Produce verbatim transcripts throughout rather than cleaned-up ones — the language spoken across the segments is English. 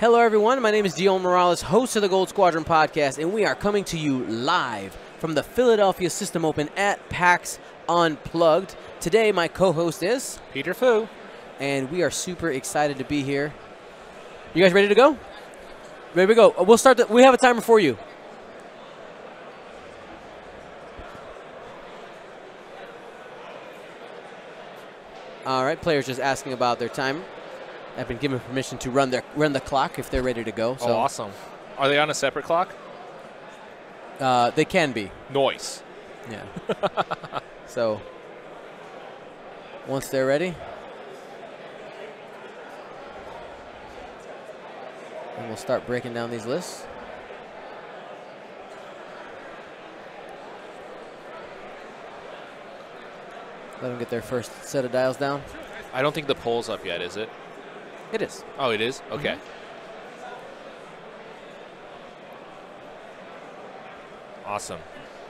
Hello, everyone. My name is Dion Morales, host of the Gold Squadron Podcast, and we are coming to you live from the Philadelphia System Open at PAX Unplugged. Today, my co-host is Peter Foo, and we are super excited to be here. You guys ready to go? Ready to go. We'll start. The, we have a timer for you. All right, players just asking about their timer. I've been given permission to run their run the clock if they're ready to go. So. Oh, awesome! Are they on a separate clock? Uh, they can be. Noise. Yeah. So once they're ready, and we'll start breaking down these lists. Let them get their first set of dials down. I don't think the poll's up yet, is it? It is. Oh, it is? Okay. Mm-hmm. Awesome.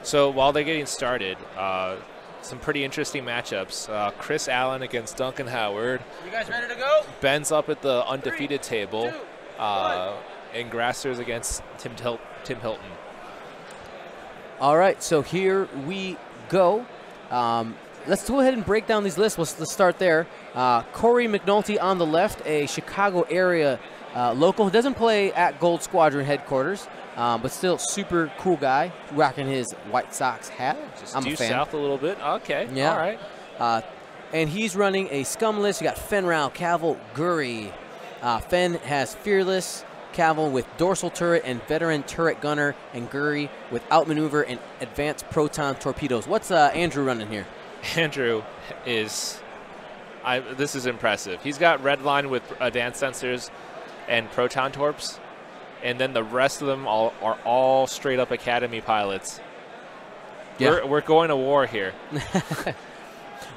So while they're getting started, uh, some pretty interesting matchups. Uh, Chris Allen against Duncan Howard. You guys ready to go? Ben's up at the undefeated Three, table. Two, uh, and Grasser's against Tim, Til Tim Hilton. All right, so here we go. Um, Let's go ahead and break down these lists. Let's, let's start there. Uh, Corey McNulty on the left, a Chicago area uh, local who doesn't play at Gold Squadron headquarters, um, but still super cool guy, rocking his White Sox hat. Just I'm due a fan. South a little bit. Okay. Yeah. All right. Uh, and he's running a scum list. You got Fenn Rau, Cavill, Guri. Uh, Fenn has Fearless, Cavill with dorsal turret and veteran turret gunner, and Guri with outmaneuver and advanced proton torpedoes. What's uh, Andrew running here? Andrew is, I, this is impressive. He's got Redline with advanced sensors and proton torps, and then the rest of them all, are all straight up Academy pilots. Yeah. We're, we're going to war here.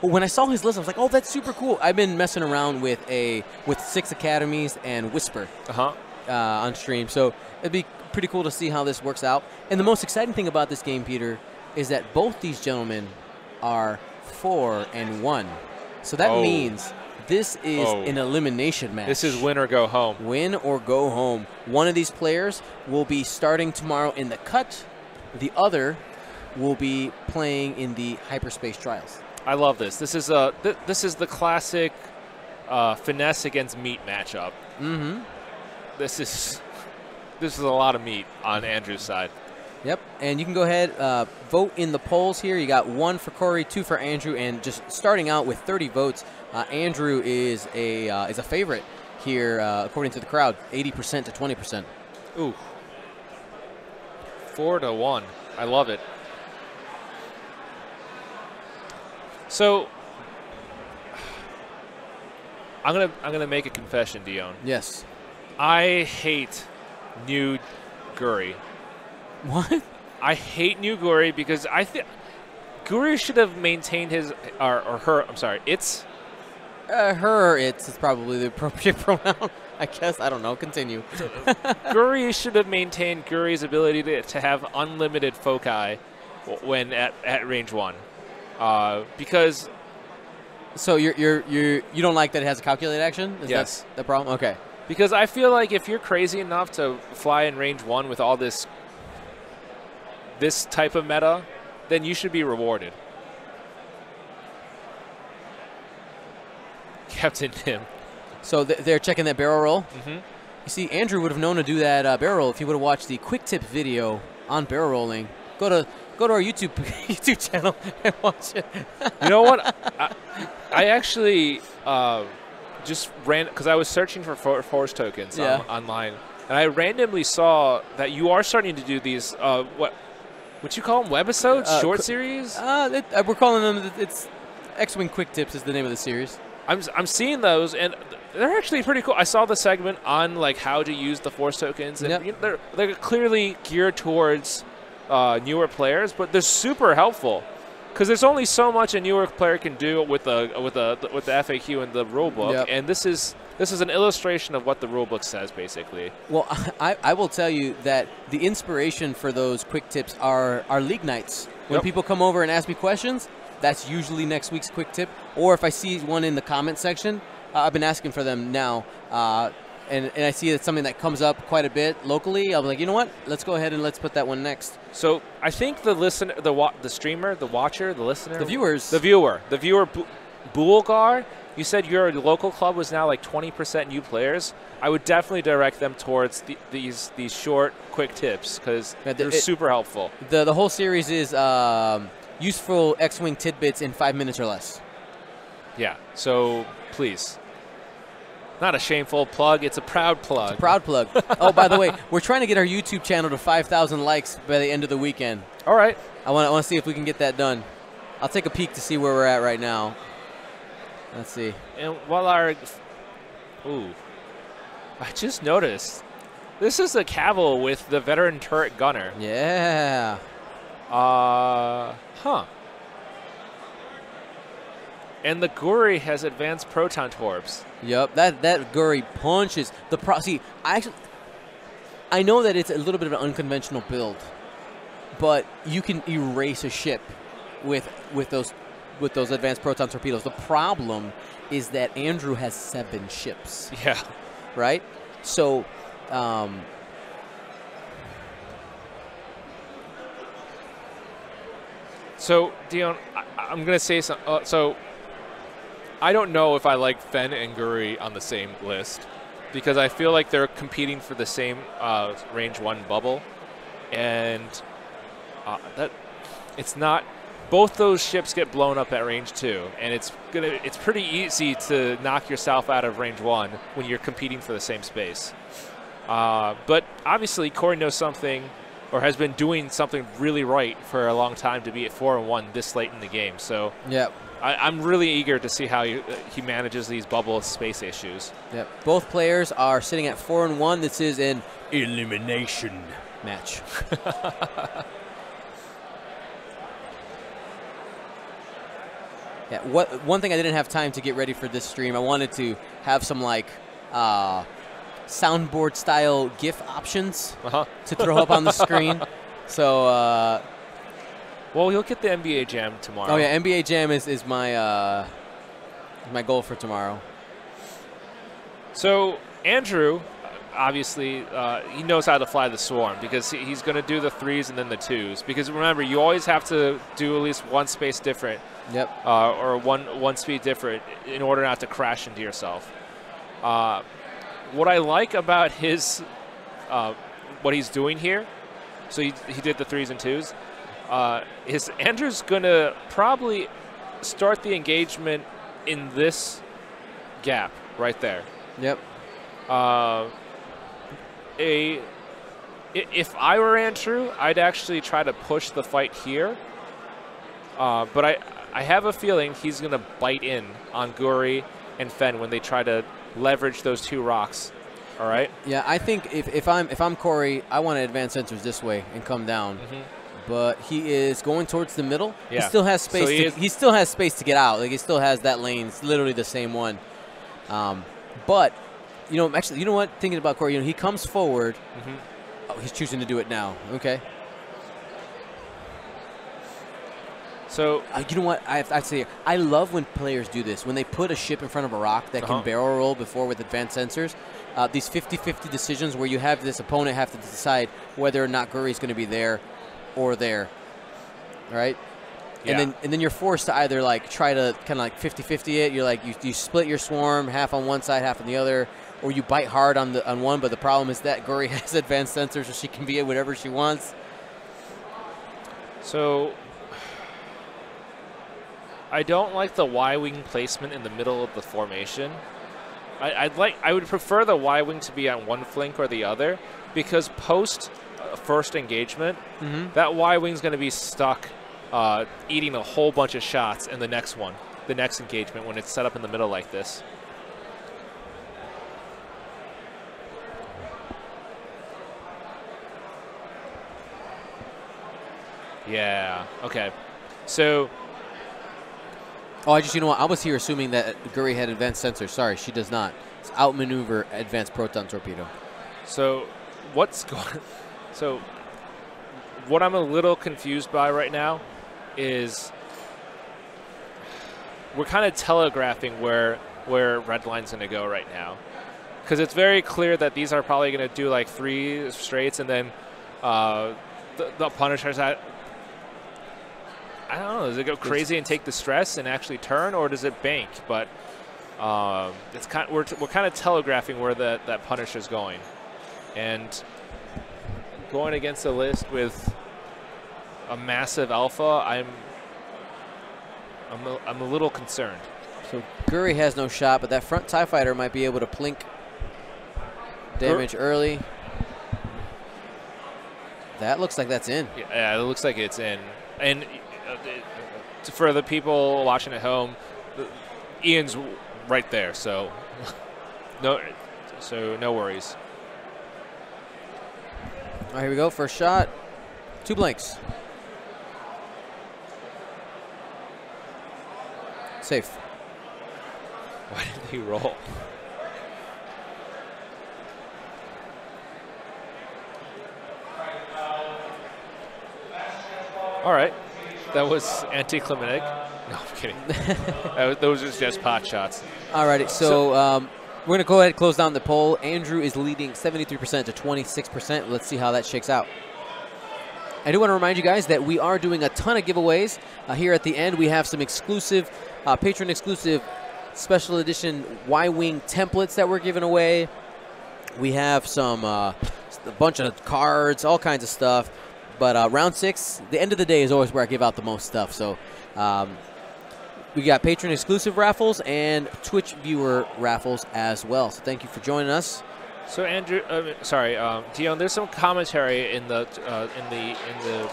Well, when I saw his list, I was like, oh, that's super cool. I've been messing around with a with six academies and Whisper uh-huh. uh, on stream, so it'd be pretty cool to see how this works out. And the most exciting thing about this game, Peter, is that both these gentlemen are four and one, so that oh. means this is oh. an elimination match. This is win or go home. Win or go home. One of these players will be starting tomorrow in the cut. The other will be playing in the hyperspace trials. I love this. This is a th this is the classic uh, finesse against meat matchup. Mm-hmm. This is this is a lot of meat on Andrew's side. Yep, and you can go ahead, uh, vote in the polls here. You got one for Corey, two for Andrew, and just starting out with thirty votes, uh, Andrew is a uh, is a favorite here, uh, according to the crowd, eighty percent to twenty percent. Ooh, four to one. I love it. So I'm gonna I'm gonna make a confession, Dion. Yes, I hate new Guri. What? I hate new Guri because I think Guri should have maintained his or, or her. I'm sorry, it's uh, her. Or it's is probably the appropriate pronoun. I guess I don't know. Continue. Guri should have maintained Guri's ability to, to have unlimited foci when at, at range one, uh, because. So you're you're you you don't like that it has a calculate action? Is yes. That the problem? Okay. Because I feel like if you're crazy enough to fly in range one with all this. this type of meta, then you should be rewarded. Captain him. So th they're checking that barrel roll? Mm-hmm. You see, Andrew would have known to do that uh, barrel roll if he would have watched the quick tip video on barrel rolling. Go to go to our YouTube YouTube channel and watch it. You know what? I, I actually uh, just ran, because I was searching for for force tokens yeah. on, online, and I randomly saw that you are starting to do these, uh, what, Would you call them webisodes, uh, short series? Uh, it, uh, we're calling them. It's X-Wing Quick Tips is the name of the series. I'm I'm seeing those, and they're actually pretty cool. I saw the segment on like how to use the Force tokens, and yep. you know, they're they're clearly geared towards uh, newer players, but they're super helpful because there's only so much a newer player can do with the with the with the F A Q and the rulebook, yep. and this is. This is an illustration of what the rulebook says, basically. Well, I, I will tell you that the inspiration for those quick tips are, are league nights. When yep. people come over and ask me questions, that's usually next week's quick tip. Or if I see one in the comment section, uh, I've been asking for them now. Uh, and, and I see it's something that comes up quite a bit locally, I'll be like, you know what? Let's go ahead and let's put that one next. So I think the listener, the wa the streamer, the watcher, the listener, the viewers, the viewer, the viewer, Bulgar. You said your local club was now like twenty percent new players. I would definitely direct them towards the, these these short, quick tips because yeah, the, they're it, super helpful. The, the whole series is um, useful X-Wing tidbits in five minutes or less. Yeah, so please. Not a shameful plug. It's a proud plug. It's a proud plug. Oh, by the way, we're trying to get our YouTube channel to five thousand likes by the end of the weekend. All right. I want to see if we can get that done. I'll take a peek to see where we're at right now. Let's see. And while our, ooh, I just noticed, this is a Cavill with the veteran turret gunner. Yeah. Uh, huh. And the Guri has advanced proton torps. Yep, that that Guri punches the pro. See, I actually, I know that it's a little bit of an unconventional build, but you can erase a ship with with those. with those advanced proton torpedoes. The problem is that Andrew has seven ships. Yeah. Right? So, um, so Dion, I, I'm going to say something. Uh, so, I don't know if I like Fenn and Guri on the same list because I feel like they're competing for the same uh, range one bubble. And uh, that it's not... Both those ships get blown up at range two, and it's gonna, it's pretty easy to knock yourself out of range one when you're competing for the same space. Uh, but obviously, Corey knows something, or has been doing something really right for a long time to be at four and one this late in the game. So yep. I, I'm really eager to see how he, he manages these bubble space issues. Yep. Both players are sitting at four and one. This is an elimination match. Yeah, what, one thing I didn't have time to get ready for this stream, I wanted to have some like uh, soundboard style GIF options uh-huh. to throw up on the screen. So, uh, well, you'll get the N B A Jam tomorrow. Oh yeah, N B A Jam is is my uh, my goal for tomorrow. So Andrew, obviously, uh, he knows how to fly the swarm because he's going to do the threes and then the twos. Because remember, you always have to do at least one space different. Yep. Uh, or one one speed different in order not to crash into yourself. Uh, what I like about his uh, what he's doing here, so he, he did the threes and twos. Uh, is Andrew's gonna probably start the engagement in this gap right there. Yep. Uh, a if I were Andrew, I'd actually try to push the fight here. Uh, but I. I have a feeling he's going to bite in on Guri and Fenn when they try to leverage those two rocks. All right? Yeah, I think if, if I'm if I'm Corey, I want to advance sensors this way and come down. Mm-hmm. But he is going towards the middle. Yeah. He still has space. So he, to, he still has space to get out. Like he still has that lane. It's literally the same one. Um, but you know, actually, you know what? Thinking about Corey, you know, he comes forward. Mm-hmm. Oh, he's choosing to do it now. Okay. So uh, you know what I have to say? I love when players do this. When they put a ship in front of a rock that uh-huh. can barrel roll before with advanced sensors, uh, these fifty fifty decisions where you have this opponent have to decide whether or not Guri is going to be there or there, right? Yeah. And then and then you're forced to either like try to kind of like fifty fifty it. You're like you, you split your swarm half on one side, half on the other, or you bite hard on the on one. But the problem is that Guri has advanced sensors, so she can be at whatever she wants. So. I don't like the Y-wing placement in the middle of the formation. I, I'd like, I would prefer the Y-wing to be on one flank or the other because post uh, first engagement, mm-hmm. that Y-wing is going to be stuck uh, eating a whole bunch of shots in the next one, the next engagement when it's set up in the middle like this. Yeah. Okay. So. Oh, I just, you know what? I was here assuming that Guri had advanced sensors. Sorry, she does not. It's outmaneuver advanced proton torpedo. So, what's going So, what I'm a little confused by right now is we're kind of telegraphing where where Redline's going to go right now. because it's very clear that these are probably going to do like three straights, and then uh, the, the Punishers had, I don't know, does it go crazy and take the stress and actually turn, or does it bank? But um, it's kind of, we're, t we're kind of telegraphing where the, that Punisher's going. And going against a list with a massive alpha, I'm I'm a, I'm a little concerned. So Guri has no shot, but that front TIE Fighter might be able to plink damage Gur early. That looks like that's in. Yeah, it looks like it's in. And for the people watching at home, Ian's right there, so no, so no worries. All right, here we go. First shot, two blanks. Safe. Why did he roll? All right, that was anticlimactic. No, I'm kidding. that was, those are just pot shots. All righty, so, so um, we're going to go ahead and close down the poll. Andrew is leading seventy-three percent to twenty-six percent. Let's see how that shakes out. I do want to remind you guys that we are doing a ton of giveaways. Uh, here at the end, we have some exclusive, uh, patron-exclusive special edition Y-Wing templates that we're giving away. We have some uh, a bunch of cards, all kinds of stuff. But uh, round six, the end of the day is always where I give out the most stuff. So um, we got patron-exclusive raffles and Twitch viewer raffles as well. So thank you for joining us. So Andrew, uh, sorry, um, Dion. There's some commentary in the uh, in the in the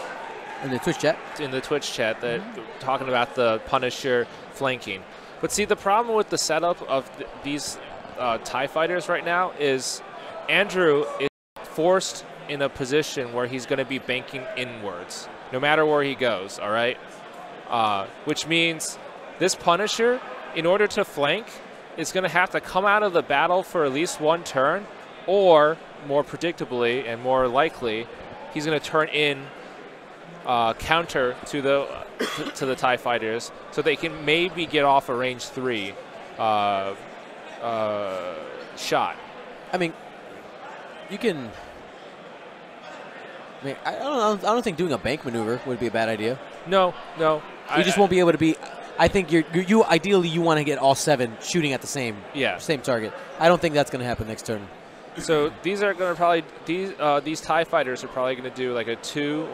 in the Twitch chat in the Twitch chat that mm-hmm. talking about the Punisher flanking. But see, the problem with the setup of th these uh, TIE fighters right now is Andrew is forced in a position where he's going to be banking inwards, no matter where he goes. All right, uh, which means this Punisher, in order to flank, is going to have to come out of the battle for at least one turn. Or, more predictably and more likely, he's going to turn in uh, counter to the to the TIE fighters, so they can maybe get off a range three uh, uh, shot. I mean, you can. I mean, I don't. I don't think doing a bank maneuver would be a bad idea. No, no. You I, just won't be able to be. I think you're, you, you ideally you want to get all seven shooting at the same yeah. same target. I don't think that's going to happen next turn. So these are going to probably these uh, these TIE fighters are probably going to do like a two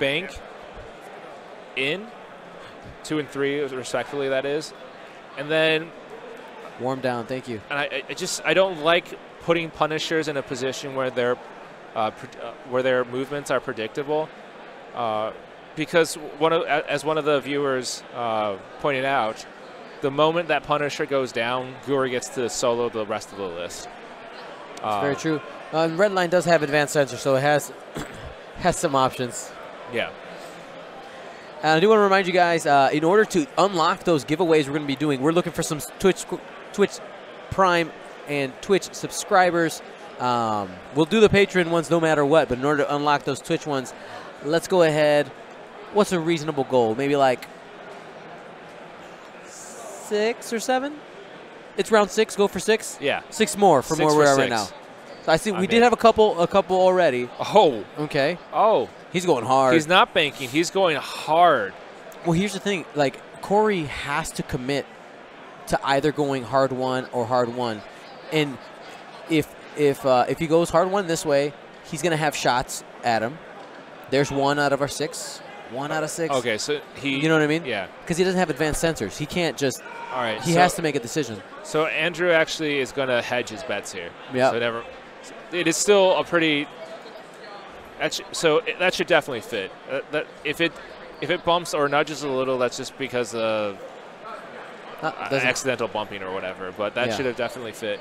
bank in, two and three respectively. That is, and then warm down. Thank you. And I, I just I don't like putting Punishers in a position where their uh, where their movements are predictable, uh, because one of, as one of the viewers uh, pointed out, the moment that Punisher goes down, Guri gets to solo the rest of the list. That's uh, very true. Uh, Redline does have advanced sensor, so it has has some options. Yeah. And I do want to remind you guys, uh, in order to unlock those giveaways we're going to be doing, we're looking for some Twitch, Twitch Prime and Twitch subscribers. Um, we'll do the Patreon ones no matter what, but in order to unlock those Twitch ones, let's go ahead. What's a reasonable goal? Maybe like six or seven? It's round six. Go for six. Yeah, six more from where we're at right now. So I see we did have a couple, a couple already. Oh, okay. Oh, he's going hard. He's not banking. He's going hard. Well, here's the thing. Like Corey has to commit to either going hard one or hard one, and if if uh, if he goes hard one this way, he's gonna have shots at him. There's one out of our six. One out of six. Okay, so he... You know what I mean? Yeah. Because he doesn't have advanced sensors. He can't just... All right. He so, has to make a decision. So Andrew actually is going to hedge his bets here. Yeah. So never, it is still a pretty... So it, that should definitely fit. Uh, that, if, it, if it bumps or nudges a little, that's just because of uh, accidental bumping or whatever. But that yeah. should have definitely fit.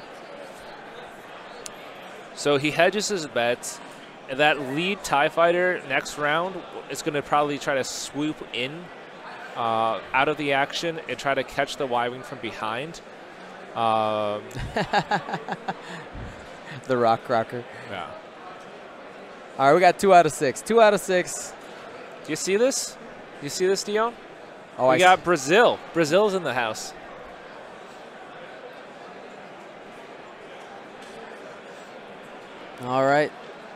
So he hedges his bets. And that lead TIE fighter next round is going to probably try to swoop in uh, out of the action and try to catch the Y-Wing from behind. Um, the rock rocker. Yeah. All right, we got two out of six. Two out of six. Do you see this? Do you see this, Dion? Oh, we I got see. Brazil. Brazil's in the house. All right.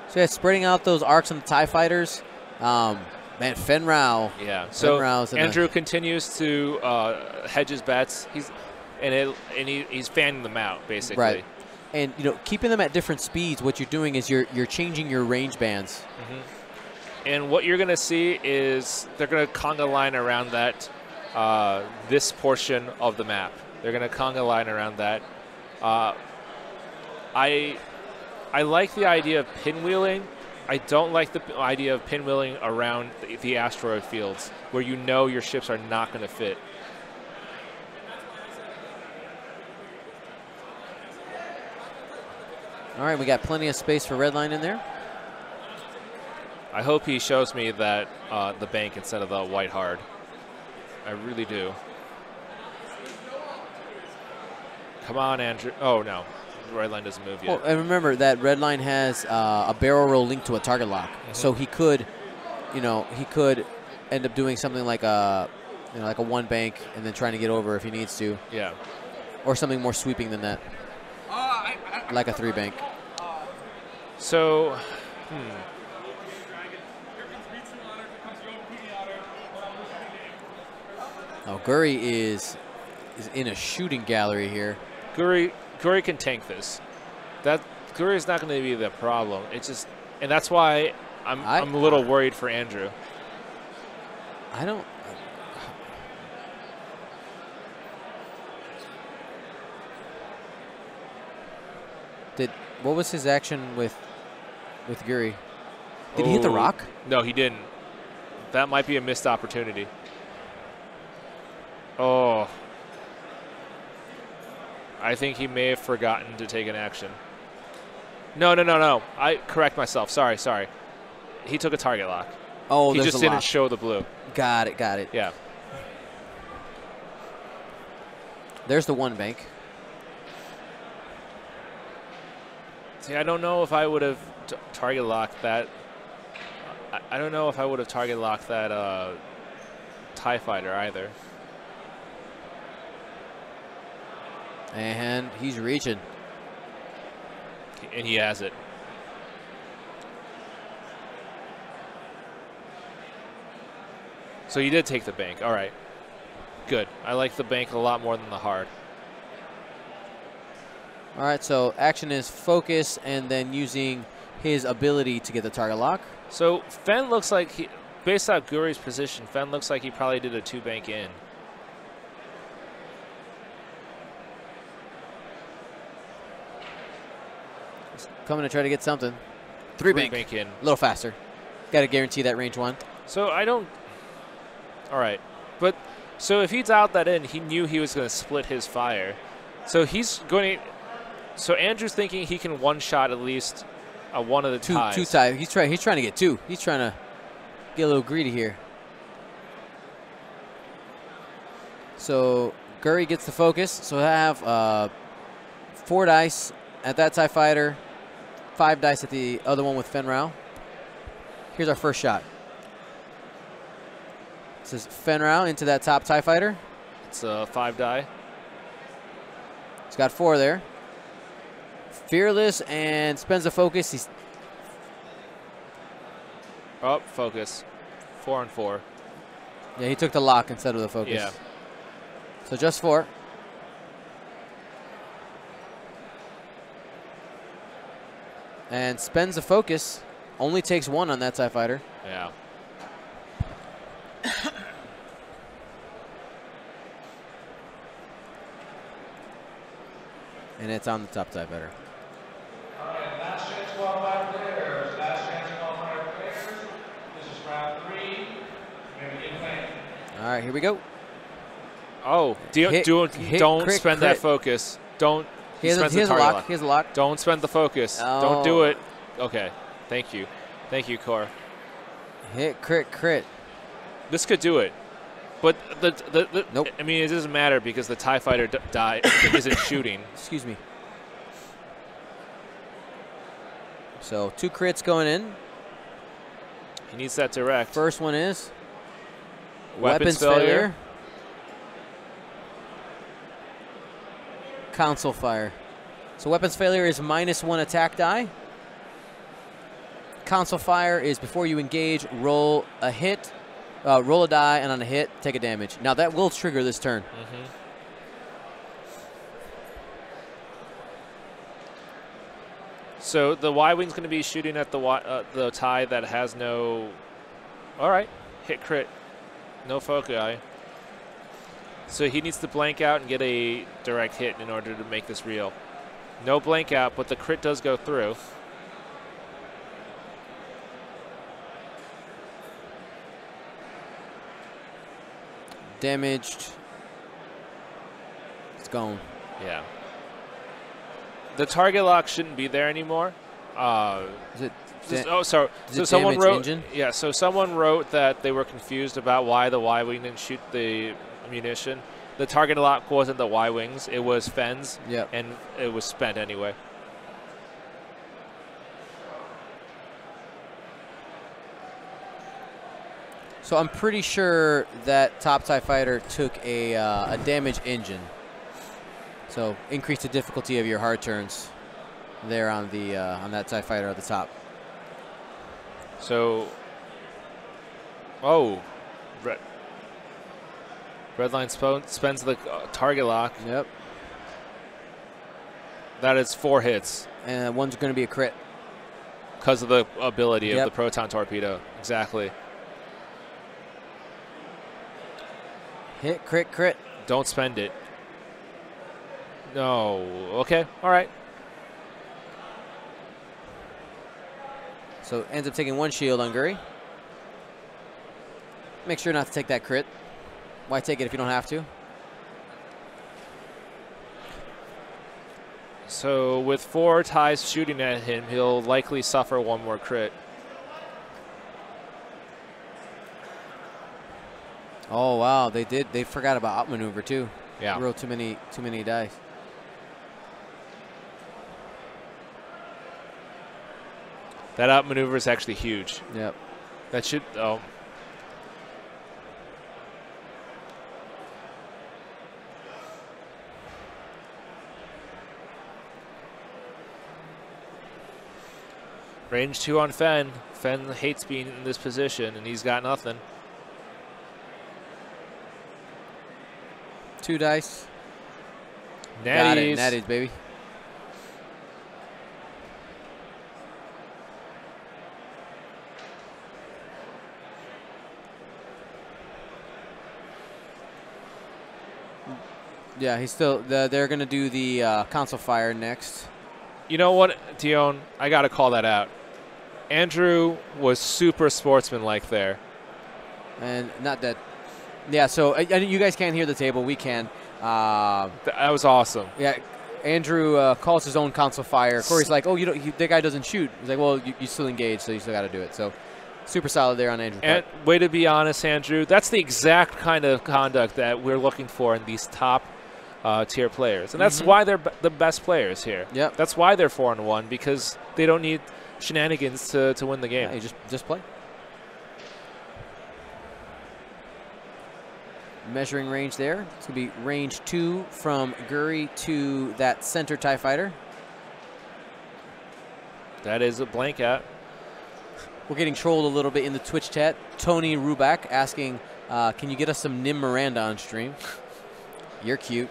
So, yeah, spreading out those arcs on the TIE fighters. Um, man, Fenn Rau. Yeah. Fenn so, Rau's Andrew the... continues to uh, hedge his bets. He's and, it, and he, he's fanning them out, basically. Right. And, you know, keeping them at different speeds, what you're doing is you're, you're changing your range bands. Mm-hmm. And what you're going to see is they're going to conga line around that, uh, this portion of the map. They're going to conga line around that. Uh, I... I like the idea of pinwheeling. I don't like the idea of pinwheeling around the, the asteroid fields where you know your ships are not going to fit. All right, we got plenty of space for Redline in there. I hope he shows me that uh, the bank instead of the white hard. I really do. Come on, Andrew. Oh, no. Red line doesn't move yet. Oh, and remember that red line has uh, a barrel roll linked to a target lock, mm-hmm. so he could, you know, he could end up doing something like a, you know, like a one bank and then trying to get over if he needs to. Yeah. Or something more sweeping than that, uh, I, I, like a three bank. So, hmm. Oh, Guri is is in a shooting gallery here. Guri. Guri can tank this. That Guri is not going to be the problem. It's just, and that's why I'm I, I'm a little worried for Andrew. I don't. Did what was his action with with Guri? Did oh, he hit the rock? No, he didn't. That might be a missed opportunity. Oh. I think he may have forgotten to take an action. No, no, no, no. I correct myself. Sorry, sorry. He took a target lock. Oh, he just didn't lock. Show the blue. Got it, got it. Yeah. There's the one bank. See, I don't know if I would have t target locked that. I, I don't know if I would have target locked that uh, TIE fighter either. And he's reaching. And he has it. So he did take the bank. All right. Good. I like the bank a lot more than the hard. All right. So action is focus and then using his ability to get the target lock. So Fenn looks like he, based on Guri's position, Fenn looks like he probably did a two bank in. Coming to try to get something. Three, Three bank. bank in. A little faster. Got to guarantee that range one. So I don't. All right. But so if he dialed that in, he knew he was going to split his fire. So he's going to. So Andrew's thinking he can one shot at least a one of the two, ties. Two ties. He's trying. He's trying to get two. He's trying to get a little greedy here. So Guri gets the focus. So I have uh, four dice at that TIE fighter. Five dice at the other one with Fenn Rau. Here's our first shot. This is Fenn Rau into that top TIE fighter. It's a five die. He's got four there. Fearless and spends a focus. He's oh, focus. Four and four. Yeah, he took the lock instead of the focus. Yeah. So just four. And spends a focus. Only takes one on that TIE fighter. Yeah. And it's on the top TIE fighter. All right, last chance to qualify for players. Last chance to qualify for players. This is round three. All right, here we go. Oh, do, hit, do, hit, don't crit, spend crit. that focus. Don't. He, he, has a, he, has a lock. Lock. he has a lock. Don't spend the focus. Oh. Don't do it. Okay. Thank you. Thank you, Cor. Hit, crit, crit. This could do it. But the, the, the nope. I mean, it doesn't matter because the TIE fighter d died isn't shooting. Excuse me. So two crits going in. He needs that direct. First one is weapons, weapons failure. failure. Console fire. So weapons failure is minus one attack die. Console fire is before you engage, roll a hit, uh, roll a die, and on a hit, take a damage. Now that will trigger this turn. Mm-hmm. So the Y-wing's going to be shooting at the y uh, the tie that has no. All right, hit crit, no foci. So he needs to blank out and get a direct hit in order to make this real. No blank out, but the crit does go through. Damaged. It's gone. Yeah. The target lock shouldn't be there anymore. Uh, is it just, oh, sorry. Is so it someone wrote. Engine? Yeah. So someone wrote that they were confused about why the Y-wing didn't shoot the munition. The target lock wasn't the Y-wings. It was Fenn's. Yeah. And it was spent anyway. So I'm pretty sure that top TIE fighter took a uh, a damage engine. So increase the difficulty of your hard turns there on the uh, on that TIE fighter at the top. So, oh, red redline sp spends the uh, target lock. Yep. That is four hits, and one's going to be a crit because of the ability yep. of the proton torpedo. Exactly. Hit, crit, crit. Don't spend it. No. Okay. All right. So ends up taking one shield on Guri. Make sure not to take that crit. Why take it if you don't have to? So with four ties shooting at him, he'll likely suffer one more crit. Oh wow, they did. They forgot about outmaneuver too. Yeah. Roll too many, too many dice. That outmaneuver is actually huge. Yep. That should. Oh. Range two on Fenn. Fenn hates being in this position, and he's got nothing. Two dice. Natties. Got it. Natties, baby. Yeah, he's still. The, they're going to do the uh, console fire next. You know what, Dion? I got to call that out. Andrew was super sportsmanlike there. And not that. Yeah, so uh, you guys can't hear the table. We can. Uh, that was awesome. Yeah, Andrew uh, calls his own console fire. Corey's like, oh, you don't, he, that guy doesn't shoot. He's like, well, you, you still engage, so you still got to do it. So super solid there on Andrew. And way to be honest, Andrew. That's the exact kind of conduct that we're looking for in these top uh, tier players. And that's mm-hmm. why they're b the best players here. Yeah. That's why they're four and one, because they don't need shenanigans to, to win the game. Yeah, you just, just play. Measuring range there. It's going to be range two from Guri to that center TIE fighter. That is a blank out. We're getting trolled a little bit in the Twitch chat. Tony Ruback asking, uh, can you get us some Nim Miranda on stream? You're cute.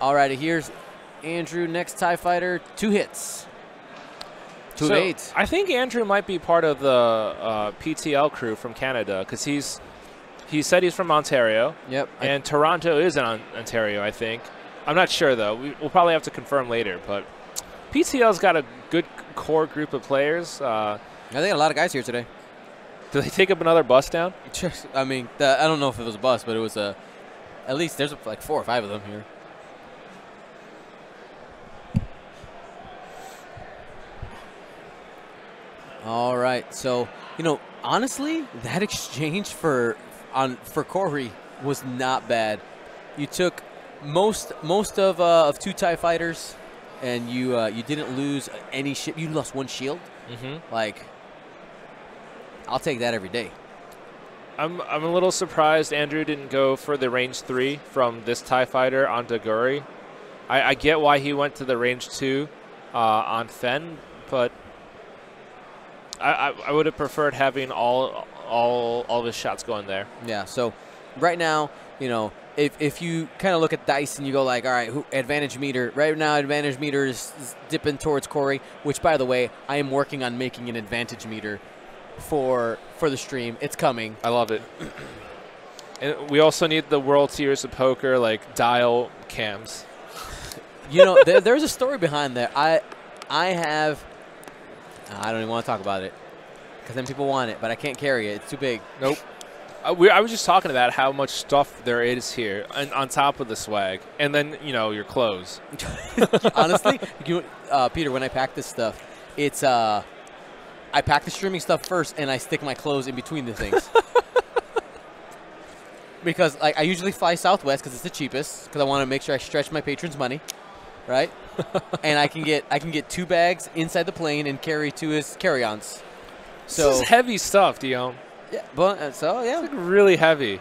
Alrighty, here's Andrew, next TIE fighter. Two hits. Two so eight. I think Andrew might be part of the uh, P T L crew from Canada because he's he said he's from Ontario. Yep. And I, Toronto is in Ontario, I think. I'm not sure though. We, we'll probably have to confirm later. But P T L's got a good core group of players. Uh, I think a lot of guys here today. Did they take up another bus down? Just, I mean, the, I don't know if it was a bus, but it was a. At least there's like four or five of them here. All right, so you know, honestly, that exchange for on for Corey was not bad. You took most most of uh, of two TIE fighters, and you uh, you didn't lose any ship. You lost one shield. Mm-hmm. Like, I'll take that every day. I'm I'm a little surprised Andrew didn't go for the range three from this TIE fighter onto Guri. I, I get why he went to the range two. uh, on Fenn, but I, I, I would have preferred having all all all of his shots going there. Yeah. So right now, you know, if if you kind of look at dice and you go like, all right, who, advantage meter right now, advantage meter is, is dipping towards Corey, which by the way, I am working on making an advantage meter for for the stream. It's coming. I love it. And we also need the World Series of Poker, like, dial cams. You know, there, there's a story behind that. I I have – I don't even want to talk about it because then people want it, but I can't carry it. It's too big. Nope. I, we, I was just talking about how much stuff there is here and on top of the swag and then, you know, your clothes. Honestly, you, uh, Peter, when I pack this stuff, it's uh, – I pack the streaming stuff first and I stick my clothes in between the things. Because like I usually fly Southwest because it's the cheapest. Because I want to make sure I stretch my patrons' money, right? And I can get I can get two bags inside the plane and carry two as carry-ons. So this is heavy stuff, Dion. Yeah, but so yeah, it's like really heavy.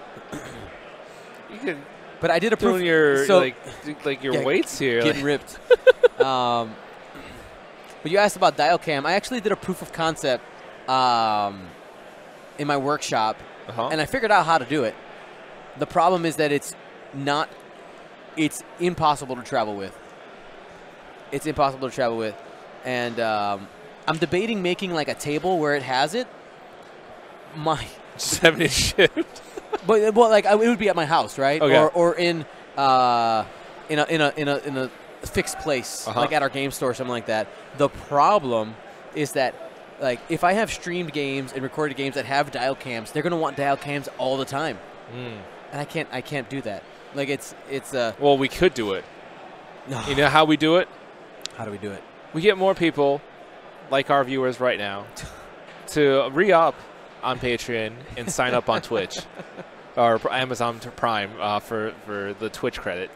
You could, but I did approve your so, like like your yeah, weights here getting like. ripped. um, but you asked about dial cam. I actually did a proof of concept um, in my workshop, uh-huh. and I figured out how to do it. The problem is that it's not, it's impossible to travel with. It's impossible to travel with. And um, I'm debating making like a table where it has it. My. Just having it shipped. But, well, like it would be at my house, right? Okay. Or, or in, uh, in, a, in, a, in, a, in a fixed place, uh-huh. like at our game store or something like that. The problem is that like if I have streamed games and recorded games that have dial cams, they're going to want dial cams all the time. Mm. And I can't, I can't do that. Like it's, it's a. Uh, well, we could do it. No. You know how we do it? How do we do it? We get more people, like our viewers right now, to re-up on Patreon and sign up on Twitch or Amazon Prime uh, for for the Twitch credit.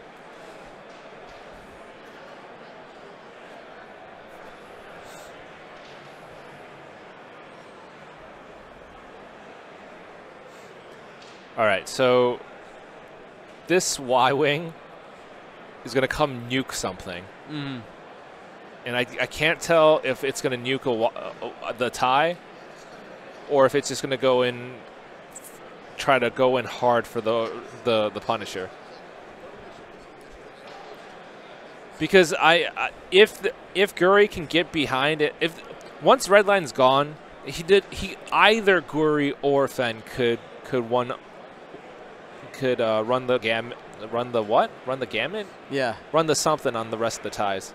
All right, so this Y-Wing is going to come nuke something. Mm. And I, I can't tell if it's going to nuke a, a, the tie or if it's just going to go in, try to go in hard for the, the, the Punisher. Because I, I if the, if Guri can get behind it, if once Redline's gone, he did he either Guri or Fenn could could one. Could uh, run the gam, run the what? Run the gamut? Yeah. Run the something on the rest of the ties.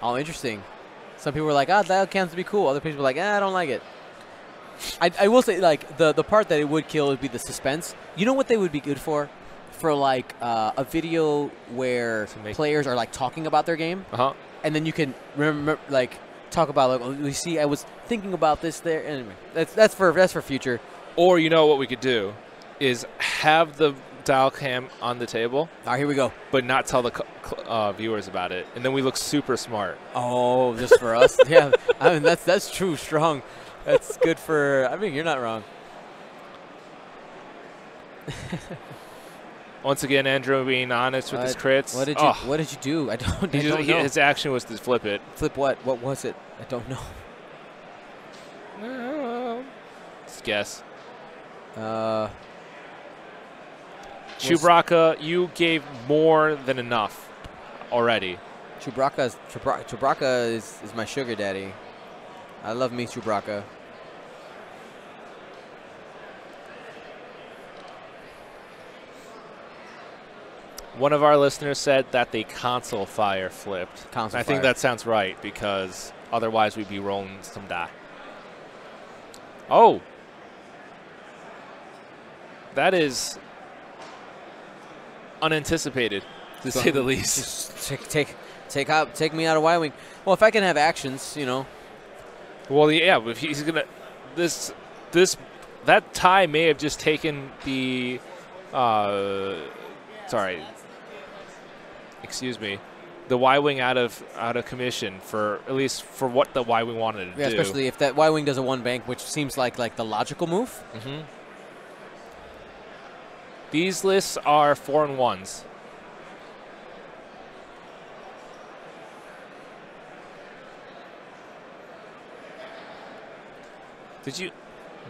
Oh, interesting. Some people were like, "Ah, oh, dial cams would be cool." Other people were like, "Ah, I don't like it." I, I will say, like the the part that it would kill would be the suspense. You know what they would be good for? For like uh, a video where players are like talking about their game, uh-huh. and then you can remember like. Talk about like you see, I was thinking about this there. Anyway, that's that's for that's for future. Or you know what we could do is have the dial cam on the table. All right, here we go. But not tell the uh, viewers about it, and then we look super smart. Oh, just for us? Yeah, I mean that's that's true, strong. That's good for. I mean, you're not wrong. Once again, Andrew being honest with what, his crits. What did you? Oh. What did you do? I don't. He I don't just, know. His action was to flip it. Flip what? What was it? I don't know. I don't know. Just guess. Uh. Chewbacca, you gave more than enough already. Chewbacca's Chewbacca, Chewbacca is is my sugar daddy. I love me Chewbacca. One of our listeners said that the console fire flipped. Console I fire. think that sounds right because otherwise we'd be rolling some die. Oh. That is unanticipated, to so, say the least. Just take, take, take, out, take me out of Y-Wing. Well, if I can have actions, you know. Well, yeah, if he's going to – this, this, that tie may have just taken the uh, – sorry. Excuse me, the Y-Wing out of out of commission for at least for what the Y-Wing wanted to yeah, do. Especially if that Y-Wing does a one bank, which seems like like the logical move. Mm-hmm. These lists are four and ones. Did you?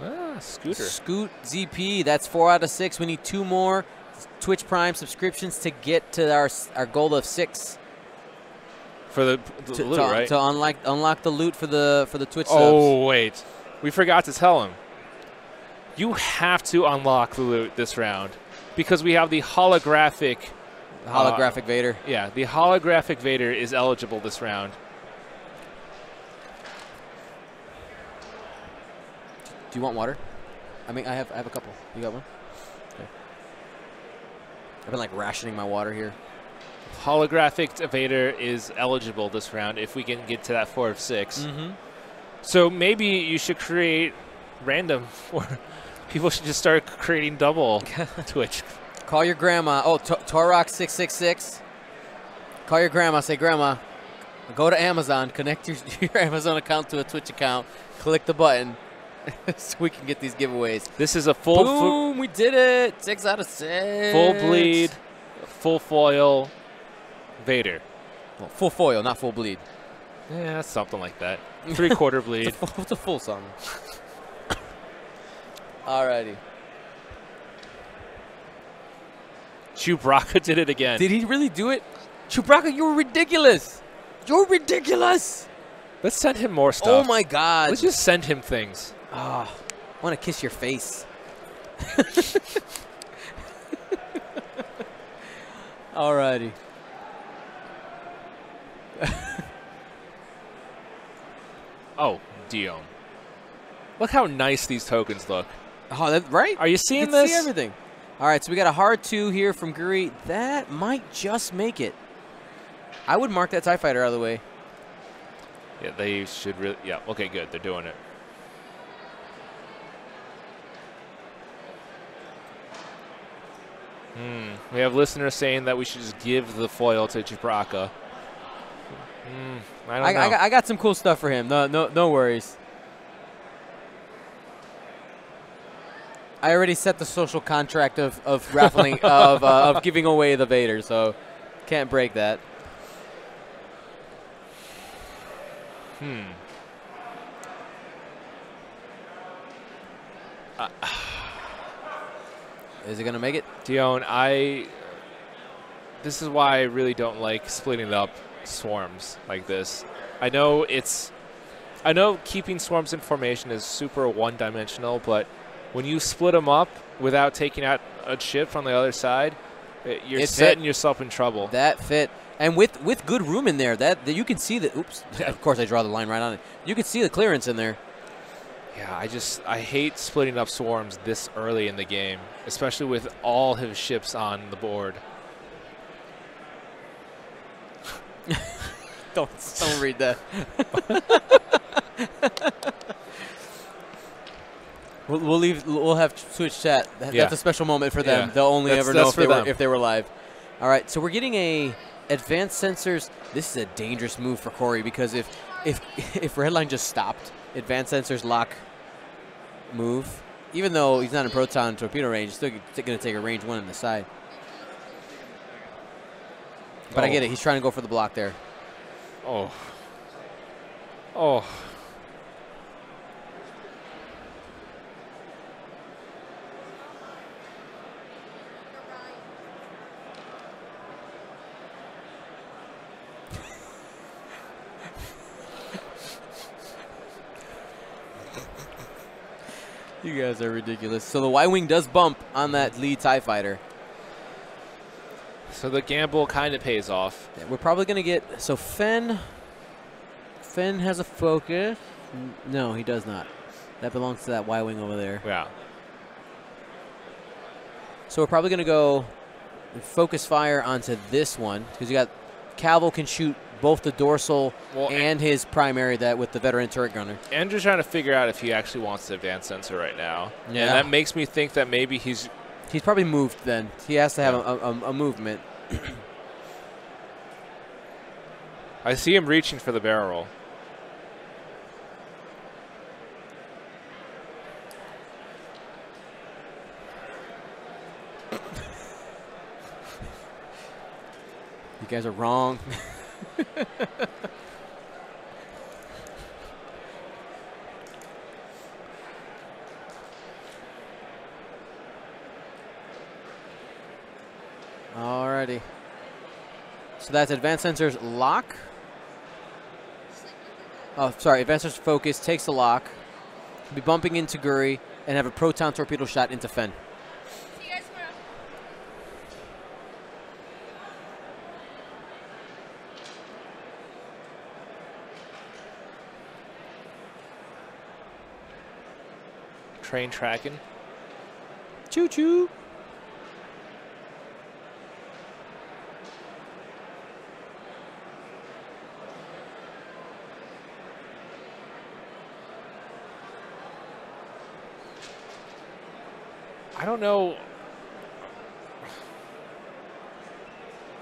Ah, Scooter. Scoot Z P. That's four out of six. We need two more Twitch Prime subscriptions to get to our our goal of six. For the, the to, loot, to, right? To unlock unlock the loot for the for the Twitch subs. Oh wait, we forgot to tell him. You have to unlock the loot this round because we have the holographic. Holographic uh, Vader. Yeah, the holographic Vader is eligible this round. Do you want water? I mean, I have I have a couple. You got one? Okay. I've been like rationing my water here. Holographic Vader is eligible this round if we can get to that four of six. Mm-hmm. So maybe you should create random, or people should just start creating double Twitch. Call your grandma. Oh, Torok six six six. Call your grandma. Say, Grandma, go to Amazon. Connect your, your Amazon account to a Twitch account. Click the button so we can get these giveaways. This is a full... Boom, we did it. Six out of six. Full bleed, full foil Vader. Well, full foil, not full bleed. Yeah, something like that. Three-quarter bleed. It's a full, it's a full song. Alrighty. Chewbacca did it again. Did he really do it? Chewbacca, you're ridiculous. You're ridiculous. Let's send him more stuff. Oh, my God. Let's just send him things. Ah, oh, I want to kiss your face. Alrighty. Oh, Dion. Look how nice these tokens look. Oh, that, right? Are you seeing you this? See everything. All right, so we got a hard two here from Guri. That might just make it. I would mark that TIE Fighter out of the way. Yeah, they should really. Yeah, okay, good. They're doing it. Hmm. We have listeners saying that we should just give the foil to Chewbacca. Hmm. I don't I, know. I got, I got some cool stuff for him. No, no, no worries. I already set the social contract of, of raffling of uh, of giving away the Vader, so can't break that. Hmm. Uh, is it gonna make it, Dion? I. This is why I really don't like splitting up swarms like this. I know it's. I know keeping swarms in formation is super one-dimensional, but. When you split them up without taking out a chip from the other side, you're it setting fit. yourself in trouble. That fit. And with, with good room in there, that, that you can see that. Oops. Of course, I draw the line right on it. You can see the clearance in there. Yeah, I just I hate splitting up swarms this early in the game, especially with all his ships on the board. don't, don't read that. We'll, we'll leave. We'll have Twitch chat. That's yeah. a special moment for them. Yeah. They'll only that's, ever know if they, were, if they were live. All right. So we're getting a advanced sensors. This is a dangerous move for Corey because if if if Redline just stopped advanced sensors lock move, even though he's not in proton torpedo range, he's still going to take a range one on the side. But oh. I get it. He's trying to go for the block there. Oh. Oh. You guys are ridiculous. So the Y-Wing does bump on that Lee TIE Fighter. So the gamble kind of pays off. Yeah, we're probably going to get... So Fenn... Fenn has a focus. No, he does not. That belongs to that Y-Wing over there. Yeah. So we're probably going to go focus fire onto this one. Because you got... Cavill can shoot both the dorsal well, and his primary that with the veteran turret gunner. Andrew's trying to figure out if he actually wants the advanced sensor right now. Yeah. And that makes me think that maybe he's... He's probably moved then. He has to have yeah. a, a, a movement. I see him reaching for the barrel roll. You guys are wrong. Alrighty. So that's Advanced Sensors lock. Oh, sorry. Advanced Sensors focus takes the lock. Be bumping into Guri and have a proton torpedo shot into Fenn. See you guys tomorrow. Train tracking. Choo choo. I don't know.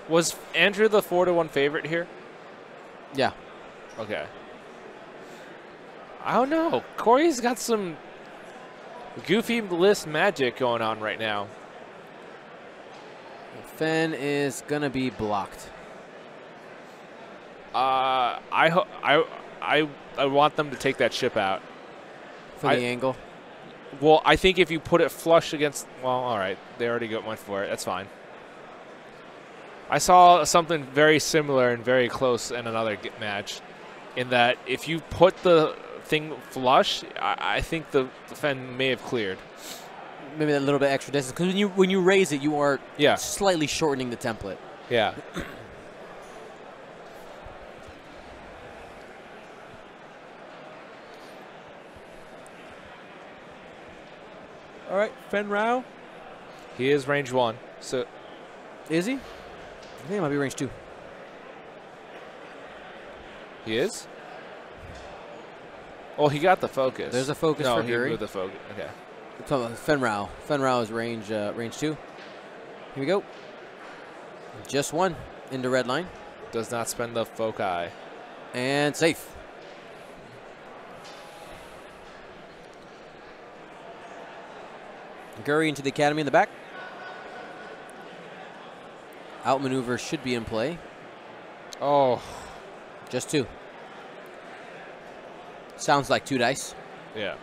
Was Andrew the four to one favorite here? Yeah. Okay. I don't know. Corey's got some goofy list magic going on right now. Fenn is gonna be blocked. Uh, I ho I I I want them to take that ship out. For the I angle. Well, I think if you put it flush against... Well, all right. They already got one for it. That's fine. I saw something very similar and very close in another match in that if you put the thing flush, I, I think the, the Fenn may have cleared. Maybe a little bit extra distance. Because when you, when you raise it, you are yeah. slightly shortening the template. Yeah. All right, Fenn Rau. He is range one. So, is he? I think he might be range two. He is? Oh, he got the focus. There's a focus no, for Guri. No, he moved the focus. Okay. Fenn Rau. Fenn Rau is range uh, range two. Here we go. Just one into red line. Does not spend the foci. And safe. Guri into the academy in the back. Outmaneuver should be in play. Oh. Just two. Sounds like two dice. Yeah.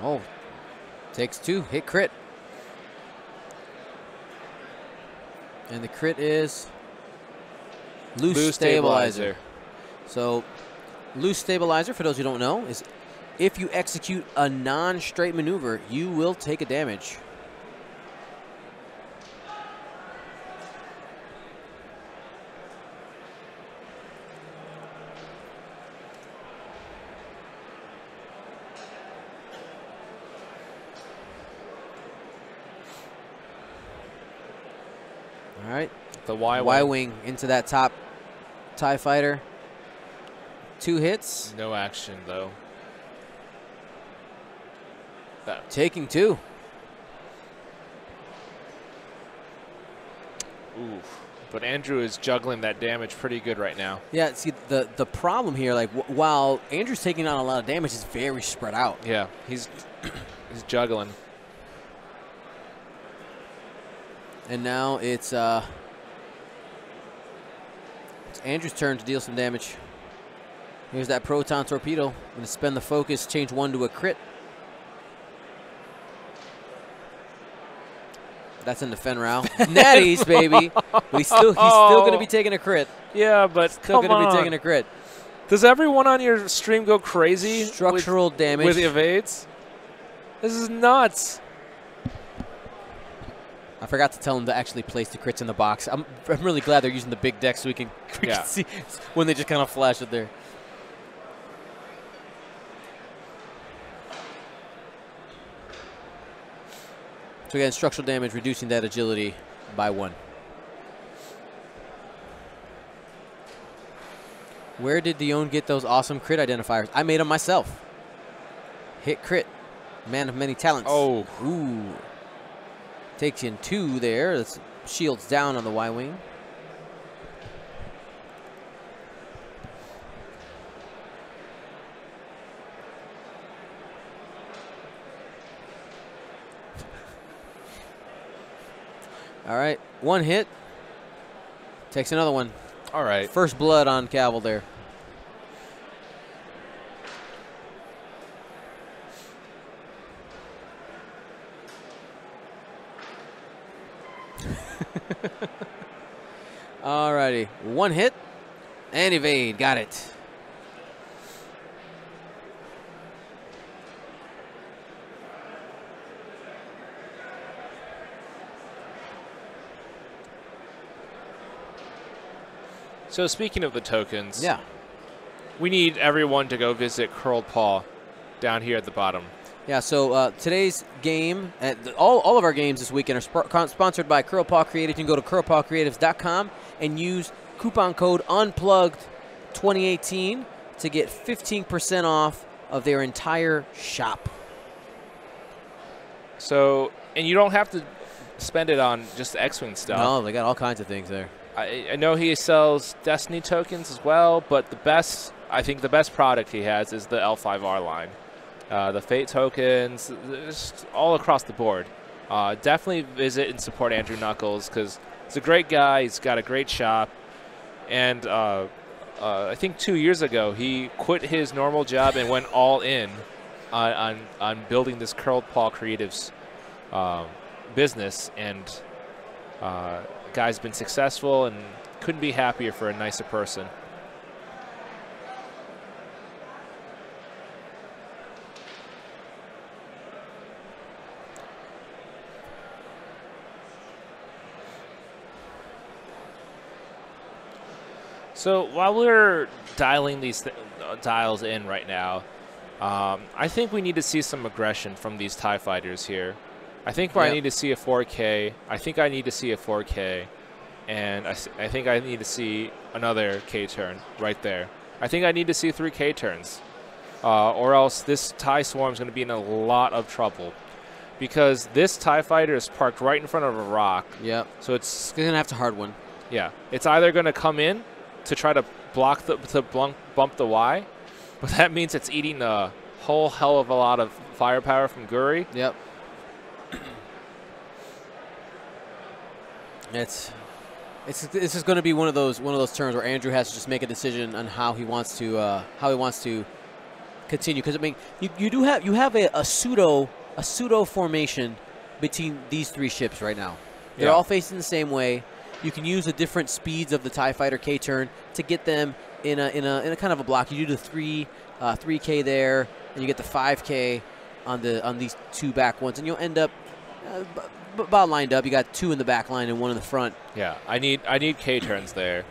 Oh. Takes two. Hit crit. And the crit is loose, loose stabilizer. stabilizer. So, loose stabilizer, for those who don't know, is... If you execute a non-straight maneuver, you will take a damage. All right. The Y wing. Y wing into that top TIE fighter. Two hits. No action, though. That. Taking two. Oof. But Andrew is juggling that damage pretty good right now. Yeah, see, the, the problem here, like, w while Andrew's taking on a lot of damage, it's very spread out. Yeah, he's, he's juggling. And now it's, uh, it's Andrew's turn to deal some damage. Here's that proton torpedo. Going to spend the focus, change one to a crit. That's in the Fenn Rau. Natties, baby. But he's still, he's still going to be taking a crit. Yeah, but still going to be taking a crit. Does everyone on your stream go crazy? Structural with, damage. With evades? This is nuts. I forgot to tell him to actually place the crits in the box. I'm, I'm really glad they're using the big deck so we can, we yeah. can see when they just kind of flash it there. So again, structural damage, reducing that agility by one. Where did Dion get those awesome crit identifiers? I made them myself. Hit crit. Man of many talents. Oh. Ooh. Takes in two there. That's shields down on the Y-wing. All right, one hit. Takes another one. All right. First blood on Cavill there. Alrighty, one hit and evade. Got it. So speaking of the tokens, yeah, we need everyone to go visit Curled Paw down here at the bottom. Yeah, so uh, today's game, at the, all, all of our games this weekend are sp sponsored by Curled Paw Creatives. You can go to Curl Paw Creatives dot com and use coupon code unplugged twenty eighteen to get fifteen percent off of their entire shop. So, and you don't have to spend it on just the X-Wing stuff. No, they got all kinds of things there. I, I know he sells Destiny tokens as well, but the best, I think the best product he has is the L five R line. Uh, the Fate tokens, just all across the board. Uh, definitely visit and support Andrew Knuckles because he's a great guy. He's got a great shop. And uh, uh, I think two years ago, he quit his normal job and went all in on, on, on building this Curled Paw Creatives uh, business. And uh guy's been successful and couldn't be happier for a nicer person. So while we're dialing these th dials in right now, um, I think we need to see some aggression from these TIE fighters here. I think yep. I need to see a four K. I think I need to see a four K. And I, I think I need to see another K turn right there. I think I need to see three K turns. Uh, or else this TIE Swarm is going to be in a lot of trouble. Because this TIE Fighter is parked right in front of a rock. Yeah. So it's, it's going to have to hard one. Yeah. It's either going to come in to try to block the, to bump the Y. But that means it's eating a whole hell of a lot of firepower from Guri. Yep. It's, it's this is going to be one of those one of those turns where Andrew has to just make a decision on how he wants to uh, how he wants to continue, because I mean you, you do have you have a, a pseudo a pseudo formation between these three ships right now. They're yeah. all facing the same way. You can use the different speeds of the TIE Fighter K turn to get them in a in a in a kind of a block. You do the three uh, three K there, and you get the five K on the on these two back ones, and you'll end up. Uh, about lined up. You got two in the back line and one in the front. Yeah, I need I need K turns there,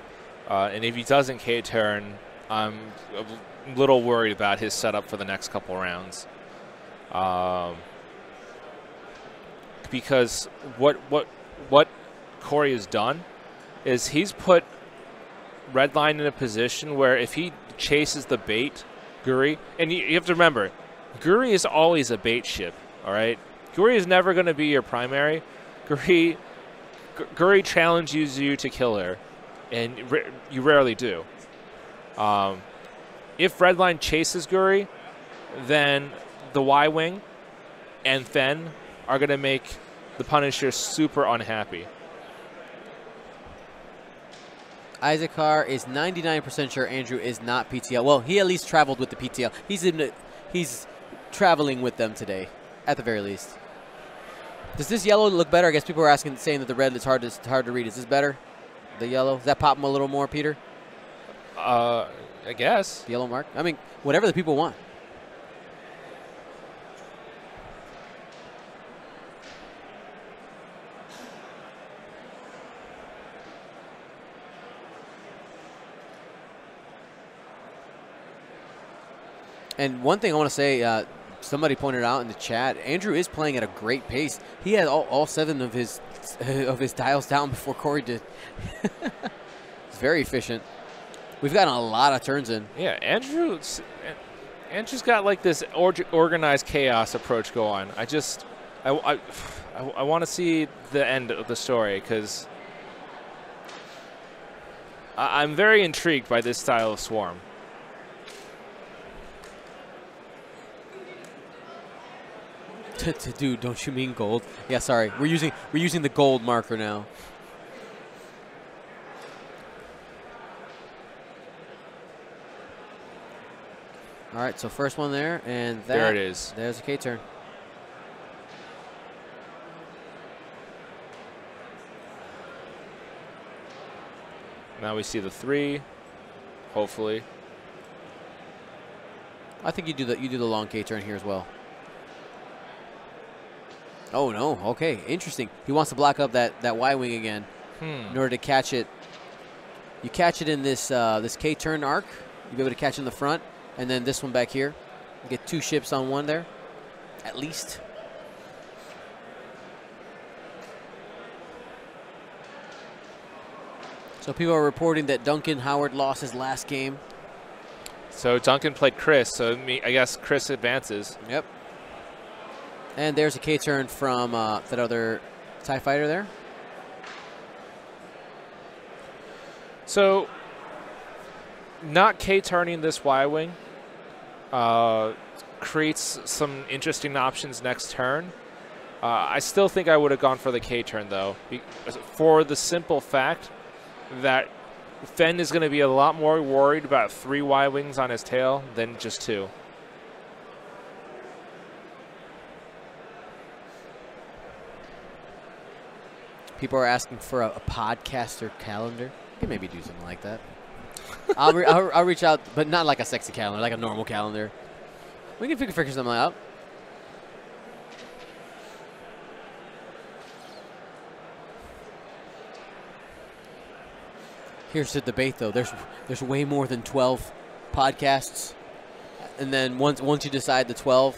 uh, and if he doesn't K turn, I'm a little worried about his setup for the next couple rounds, um, because what what what Corey has done is he's put Redline in a position where if he chases the bait, Guri, and you, you have to remember, Guri is always a bait ship. All right. Guri is never going to be your primary. Guri, Guri challenges you to kill her, and you rarely do. Um, if Redline chases Guri, then the Y-Wing and Fenn are going to make the Punisher super unhappy. Isaac Carr is ninety-nine percent sure Andrew is not P T L. Well, he at least traveled with the P T L. He's, in the, he's traveling with them today, at the very least. Does this yellow look better? I guess people are asking, saying that the red is hard to hard to read. Is this better? The yellow? Does that pop them a little more, Peter? Uh, I guess. The yellow mark. I mean, whatever the people want. And one thing I want to say. Uh, Somebody pointed out in the chat, Andrew is playing at a great pace. He had all, all seven of his of his dials down before Corey did. It's very efficient. We've gotten a lot of turns in. Yeah, Andrew's Andrew's got like this or, organized chaos approach go on. I just I I, I, I want to see the end of the story because I'm very intrigued by this style of swarm. Dude, don't you mean gold? Yeah, sorry. We're using we're using the gold marker now. All right, so first one there, and that, there it is. There's a K turn. Now we see the three, hopefully. I think you do the, you do the long K turn here as well. Oh, no. Okay, interesting. He wants to block up that, that Y-wing again hmm. in order to catch it. You catch it in this, uh, this K-turn arc. You'll be able to catch it in the front, and then this one back here. You get two ships on one there, at least. So people are reporting that Duncan Howard lost his last game. So Duncan played Chris, so me, I guess Chris advances. Yep. And there's a K-turn from uh, that other TIE fighter there. So not K-turning this Y-wing uh, creates some interesting options next turn. Uh, I still think I would have gone for the K-turn, though, for the simple fact that Fenn is going to be a lot more worried about three Y-wings on his tail than just two. People are asking for a, a podcaster calendar. You can maybe do something like that. I'll, re I'll, I'll reach out, but not like a sexy calendar, like a normal calendar. We can figure, figure something out. Here's the debate, though. There's there's way more than twelve podcasts, and then once once you decide the twelve,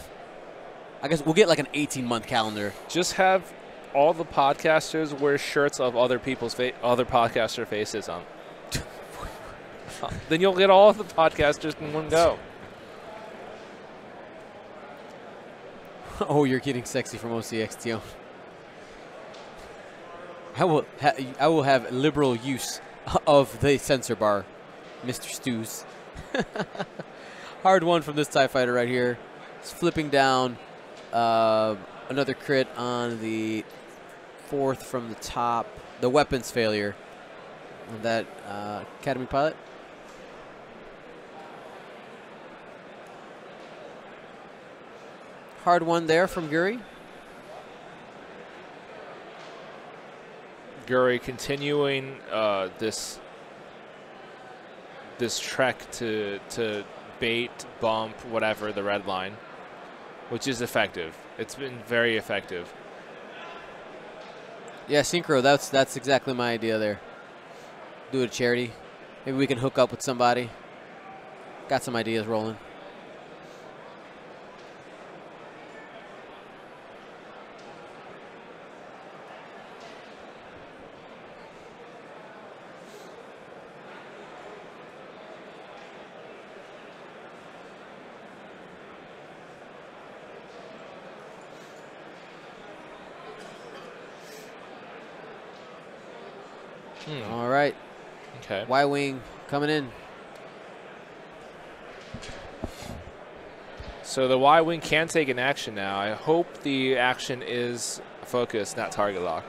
I guess we'll get like an eighteen month calendar. Just have all the podcasters wear shirts of other people's fa other podcaster faces on. Then you'll get all of the podcasters in one go. Oh, you're getting sexy from O C X T O. I will ha I will have liberal use of the sensor bar, Mister Stews. Hard one from this TIE fighter right here. It's flipping down. Uh, another crit on the fourth from the top. The weapons failure. That uh, Academy pilot. Hard one there from Guri. Guri continuing uh, this this trek to to bait, bump, whatever, the red line, which is effective. It's been very effective. Yeah, Synchro, that's that's exactly my idea there. Do a charity. Maybe we can hook up with somebody. Got some ideas rolling. Hmm. All right. Okay. Y-wing coming in. So the Y-wing can take an action now. I hope the action is focus, not target lock.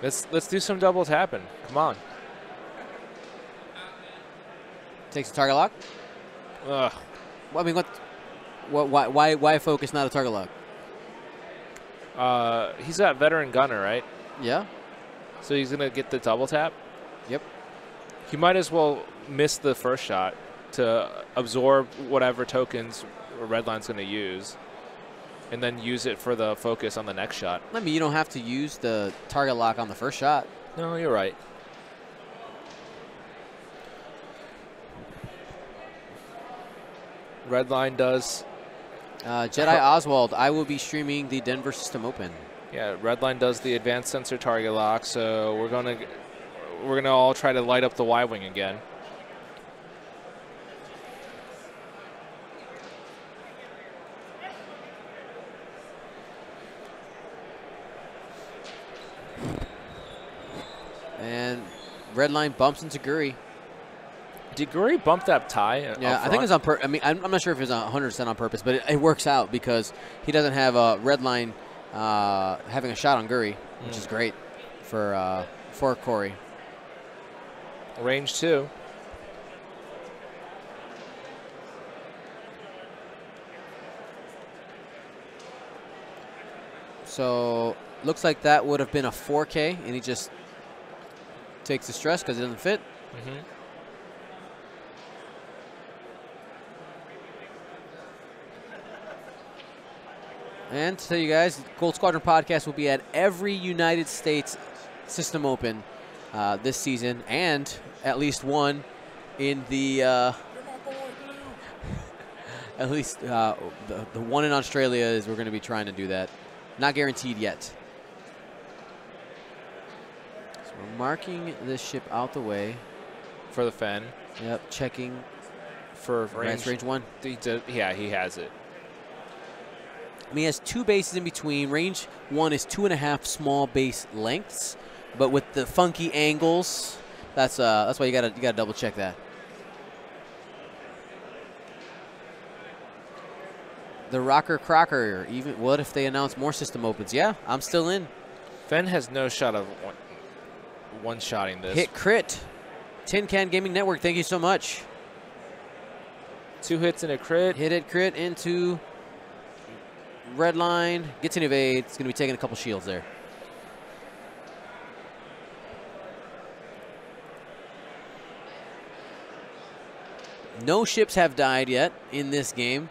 Let's let's do some double tapping. Come on. Takes a target lock. Ugh. Well, I mean, what? What? Why? Why? Why focus, not a target lock? Uh, he's got veteran gunner, right? Yeah. So he's gonna get the double tap. Yep. He might as well miss the first shot to absorb whatever tokens Redline's going to use, and then use it for the focus on the next shot. I mean, you don't have to use the target lock on the first shot. No, you're right. Redline does. Uh, Jedi Oswald, I will be streaming the Denver System Open. Yeah, Redline does the advanced sensor target lock, so we're gonna we're gonna all try to light up the Y-wing again. And Redline bumps into Guri. Did Guri bump that TIE? Yeah, I think it was on purpose. I mean, I'm, I'm not sure if it was one hundred percent on purpose, but it, it works out because he doesn't have a Redline uh, having a shot on Guri, which mm. is great for uh, for Corey. Range two. So looks like that would have been a four K, and he just takes the stress because it doesn't fit. Mm-hmm. And to tell you guys, Gold Squadron Podcast will be at every United States System Open uh, this season, and at least one in the uh, at least uh, the, the one in Australia is we're going to be trying to do that. Not guaranteed yet. So we're marking this ship out the way for the Fenn. Yep, checking for range, range one. He does, yeah, he has it. I mean, he has two bases in between. Range one is two and a half small base lengths, but with the funky angles, that's uh, that's why you gotta you gotta double check that. The rocker crocker. Even what if they announce more system opens? Yeah, I'm still in. Fenn has no shot of one, one shotting this. Hit crit. Tin Can Gaming Network, thank you so much. Two hits and a crit. Hit it crit into Redline, gets an evade. It's going to be taking a couple shields there. No ships have died yet in this game.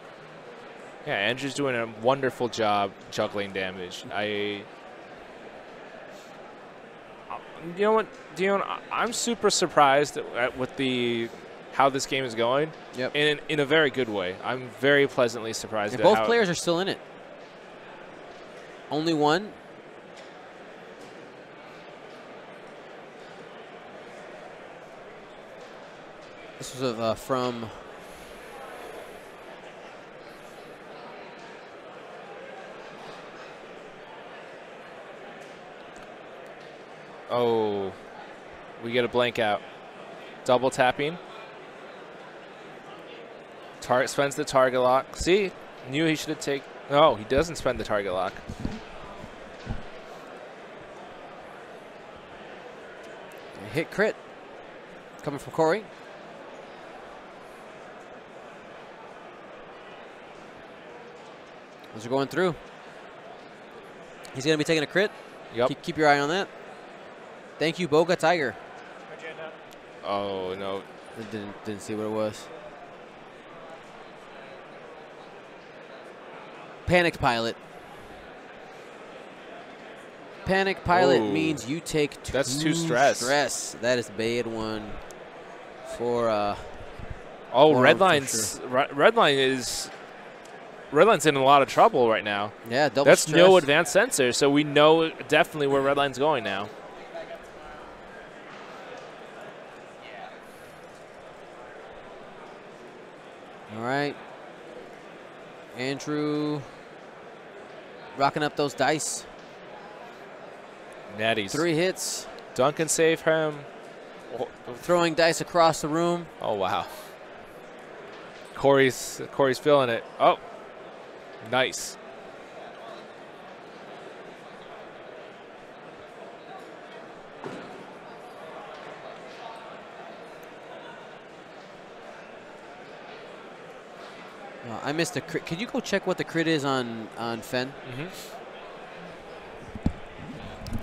Yeah, Andrew's doing a wonderful job juggling damage. I... You know what, Dion? I'm super surprised at with the... how this game is going, yep. in, in a very good way. I'm very pleasantly surprised. And at both how players are still in it. Only one. This was uh, from oh, we get a blank out. Double tapping. Tar spends the target lock. See, knew he should have taken. No, he doesn't spend the target lock. Hit crit. Coming from Corey. Those are going through. He's going to be taking a crit. Yep. Keep, keep your eye on that. Thank you, Boga Tiger. Oh, no. I didn't, didn't see what it was. Panic pilot. Panic pilot Ooh, means you take two That's two stress. stress. That is bad one for uh Oh, Redline's sure. Redline is Redline's in a lot of trouble right now. Yeah, double That's stress. No advanced sensor, so we know definitely where Redline's going now. All right. Andrew rocking up those dice. Natties. Three hits. Duncan save him. Throwing dice across the room. Oh, wow. Corey's, Corey's feeling it. Oh, nice. I missed the crit. Could you go check what the crit is on on Fenn? Mm-hmm.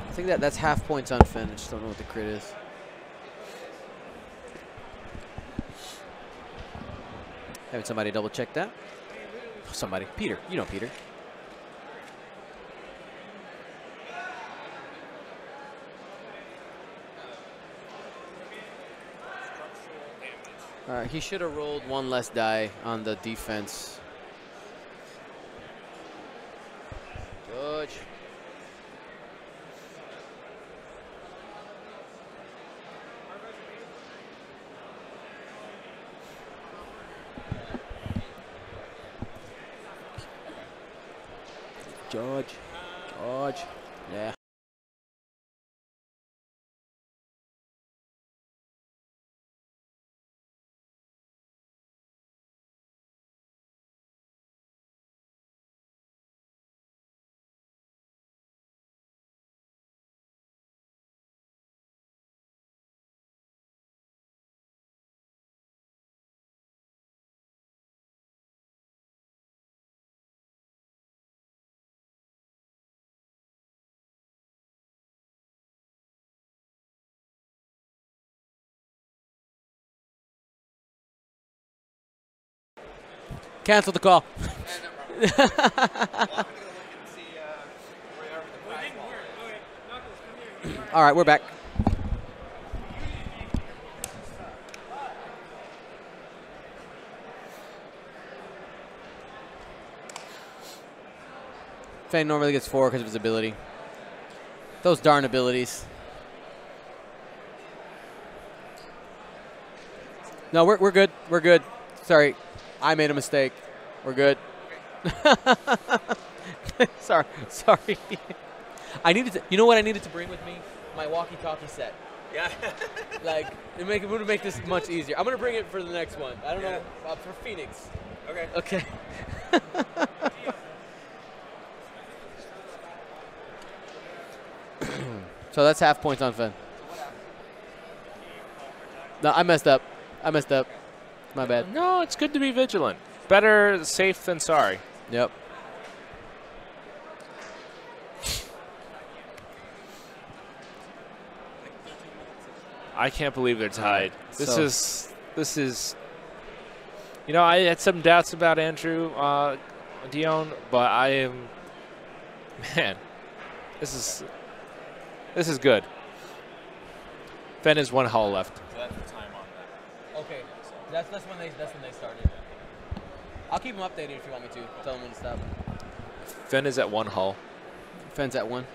I think that that's half points on Fenn. I just don't know what the crit is. Having somebody double check that. Somebody, Peter. You know Peter. All right, he should have rolled one less die on the defense. Good. George. George. Yeah. Cancel the call. All right, we're back. Fenn normally gets four because of his ability. Those darn abilities. No, we're, we're good. We're good. Sorry. I made a mistake. We're good. sorry. Sorry. I needed to, you know what I needed to bring with me? My walkie-talkie set. Yeah. Like, it make, it would make this much easier. I'm going to bring it for the next one. I don't yeah. know. Uh, for Phoenix. Okay. Okay. So that's half points on Fenn. No, I messed up. I messed up. My bad. No, it's good to be vigilant. Better safe than sorry. Yep. I can't believe they're tied. This so. is this is. You know, I had some doubts about Andrew uh, Dion, but I am. Man, this is this is good. Fenn has one hull left. Okay, that's that's when they that's when they started. I'll keep them updated if you want me to. Tell them when to stop. Fenn is at one hull. Fenn's at one.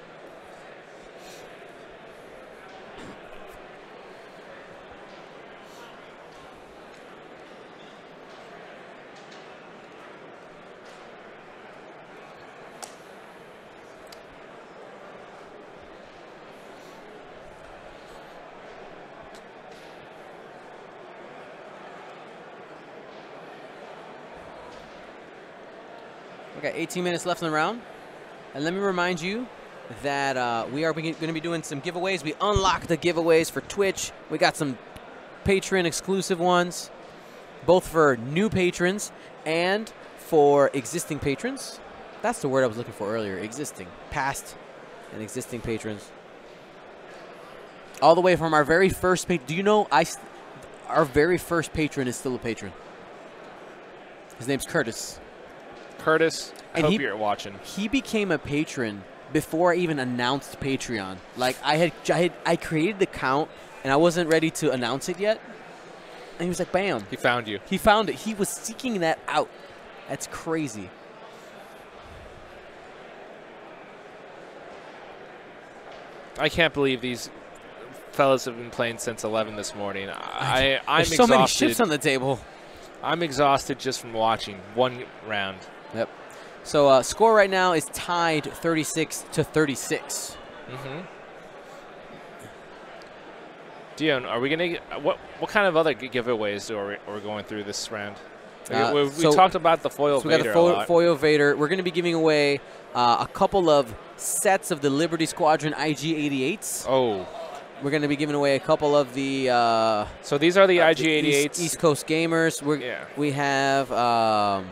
Okay, eighteen minutes left in the round. And let me remind you that uh, we are going to be doing some giveaways. We unlocked the giveaways for Twitch. We got some Patreon-exclusive ones, both for new patrons and for existing patrons. That's the word I was looking for earlier, existing. Past and existing patrons. All the way from our very first patron. Do you know I st our very first patron is still a patron? His name's Curtis. Curtis, I and hope he, you're watching. He became a patron before I even announced Patreon. Like, I had, I had I created the account, and I wasn't ready to announce it yet. And he was like, bam. He found you. He found it. He was seeking that out. That's crazy. I can't believe these fellas have been playing since eleven this morning. I, I, I'm There's exhausted. so many ships on the table. I'm exhausted just from watching one round. Yep. So uh, score right now is tied thirty-six to thirty-six. Mm-hmm. Dion, are we gonna get, what? What kind of other giveaways are we are going through this round? Uh, we, we, so, we talked about the foil so Vader. We got the foil, a lot. foil Vader. We're going to be giving away uh, a couple of sets of the Liberty Squadron I G eighty-eights. Oh. We're going to be giving away a couple of the. Uh, so these are the uh, I G eighty-eights. East, East Coast Gamers. We're, yeah. We have. Um,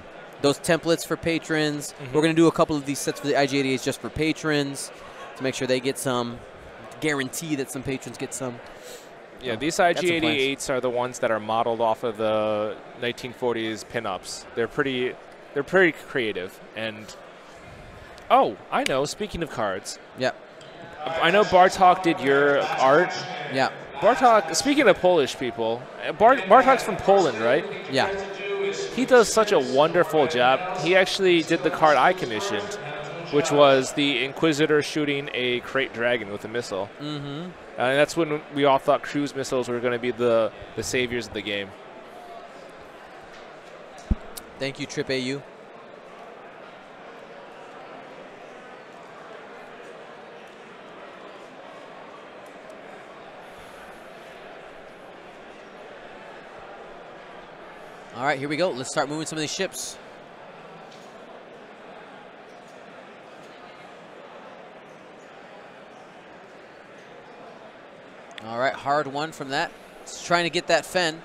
Those templates for patrons. Mm-hmm. We're going to do a couple of these sets for the I G eighty-eights just for patrons to make sure they get some. Guarantee that some patrons get some. Yeah, oh, these I G eighty-eights are the ones that are modeled off of the nineteen forties pinups. They're pretty, they're pretty creative. And oh, I know. Speaking of cards, yeah, I know Bartok did your art. Yeah, Bartok. Speaking of Polish people, Bart, Bartok's from Poland, right? Yeah. He does such a wonderful job. He actually did the card I commissioned, which was the Inquisitor shooting a crate dragon with a missile. Mm-hmm. Uh, and that's when we all thought cruise missiles were going to be the, the saviors of the game. Thank you, Trip A U. All right, here we go. Let's start moving some of these ships. All right, hard one from that. Just trying to get that Fenn.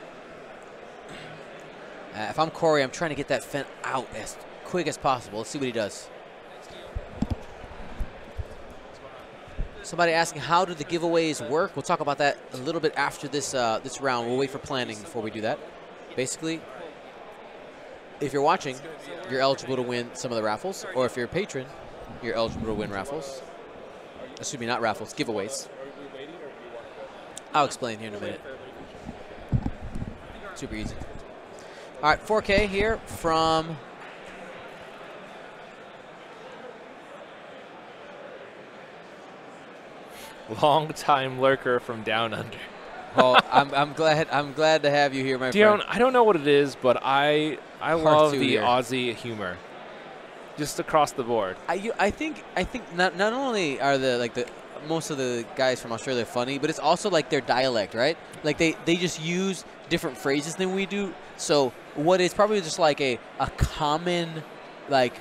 Uh, if I'm Corey, I'm trying to get that Fenn out as quick as possible. Let's see what he does. Somebody asking how do the giveaways work? We'll talk about that a little bit after this uh, this round. We'll wait for planning before we do that. Basically, if you're watching, you're eligible to win some of the raffles, or if you're a patron, you're eligible to win raffles. Assuming not raffles, giveaways. I'll explain here in a minute. Super easy. All right, four K here from long-time lurker from down under. Well, I'm, I'm glad I'm glad to have you here, my Dion, friend. I don't know what it is, but I I Heart love the here. Aussie humor, just across the board. I you, I think I think not not only are the like the most of the guys from Australia funny, but it's also like their dialect, right? Like they they just use different phrases than we do. So what is probably just like a a common like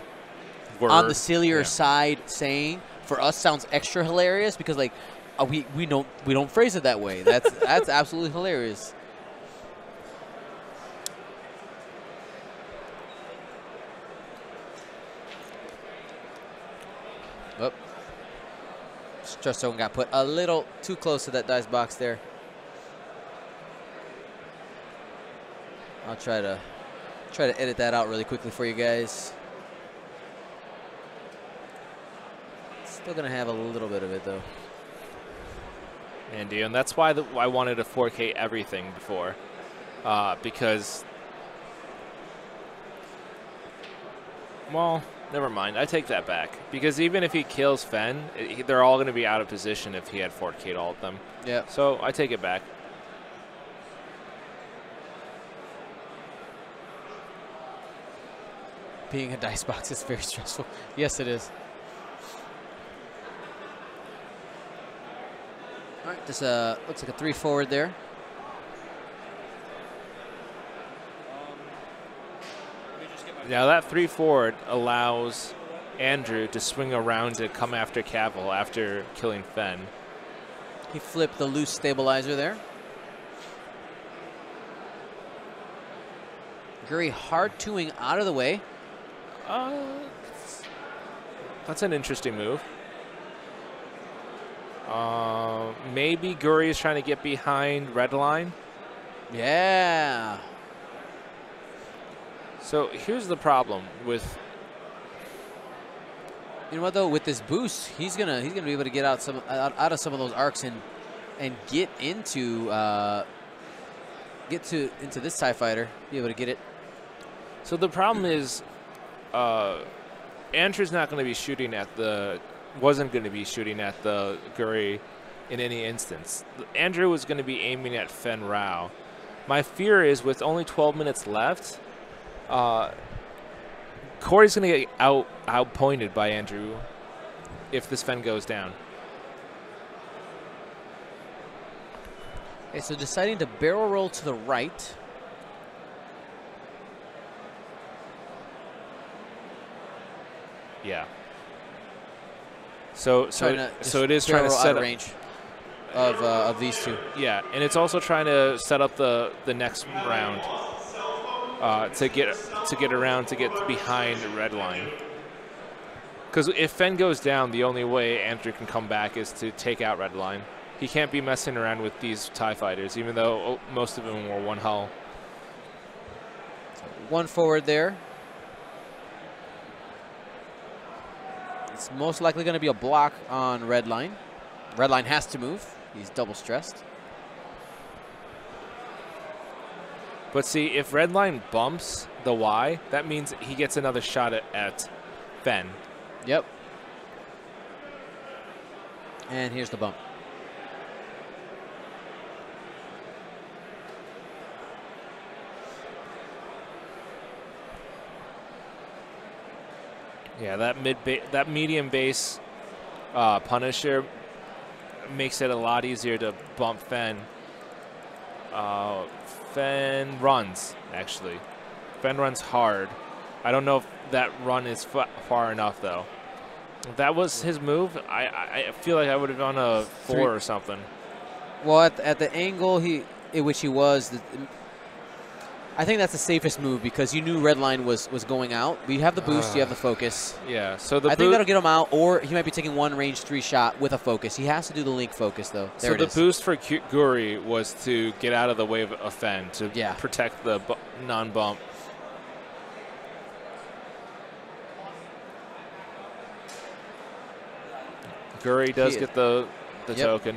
word on the sillier yeah. side saying for us sounds extra hilarious because like. Uh, we we don't we don't phrase it that way. That's that's absolutely hilarious. Oh. Just someone got put a little too close to that dice box there. I'll try to try to edit that out really quickly for you guys. Still gonna have a little bit of it though. And Dion, that's why the, I wanted a four K everything before, uh, because, well, never mind. I take that back, because even if he kills Fenn, it, they're all going to be out of position if he had four K to ult them. Yeah. So I take it back. Being a dice box is very stressful. Yes, it is. All right, this uh, looks like a three forward there. Now that three forward allows Andrew to swing around to come after Cavill after killing Fenn. He flipped the loose stabilizer there. Guri hard-twoing out of the way. Uh, that's an interesting move. Uh, maybe Guri is trying to get behind Redline. Yeah. So here's the problem with. You know what though, with this boost, he's gonna he's gonna be able to get out some out, out of some of those arcs and and get into uh, get to into this TIE fighter, be able to get it. So the problem is, uh, Andrew's not going to be shooting at the. Wasn't going to be shooting at the Guri in any instance. Andrew was going to be aiming at Fenn Rau. My fear is with only twelve minutes left, uh, Corey's going to get out outpointed by Andrew if this Fenn goes down. Okay, so deciding to barrel roll to the right. Yeah. So so it, so it is trying to set up range of uh, of these two. Yeah, and it's also trying to set up the the next round uh, to get to get around to get behind Redline. Because if Fenn goes down, the only way Andrew can come back is to take out Redline. He can't be messing around with these TIE fighters, even though most of them were one hull. One forward there. It's most likely going to be a block on Redline. Redline has to move. He's double stressed. But see, if Redline bumps the Y, that means he gets another shot at, at Fenn. Yep. And here's the bump. Yeah, that mid that medium base uh, Punisher makes it a lot easier to bump Fenn. Uh, Fenn runs, actually. Fenn runs hard. I don't know if that run is f far enough, though. If that was his move, I, I feel like I would have gone a four Three. or something. Well, at the, at the angle he in which he was... The, I think that's the safest move because you knew Redline was was going out. But you have the boost, uh, you have the focus. Yeah, so the I think that'll get him out, or he might be taking one range three shot with a focus. He has to do the link focus though. There so it the is. boost for Q Guri was to get out of the way of Fenn to yeah. protect the non-bump. Guri does he, get the, the yep. token.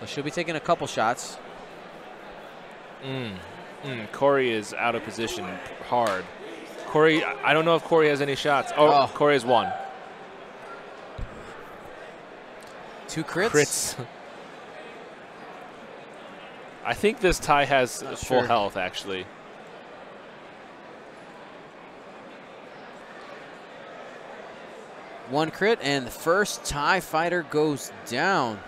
So she'll be taking a couple shots. Mm. Mm. Corey is out of position hard. Corey, I don't know if Corey has any shots. Oh, oh. Corey has one. Two crits? Crits. I think this tie has Not full sure. health, actually. One crit, and the first tie fighter goes down.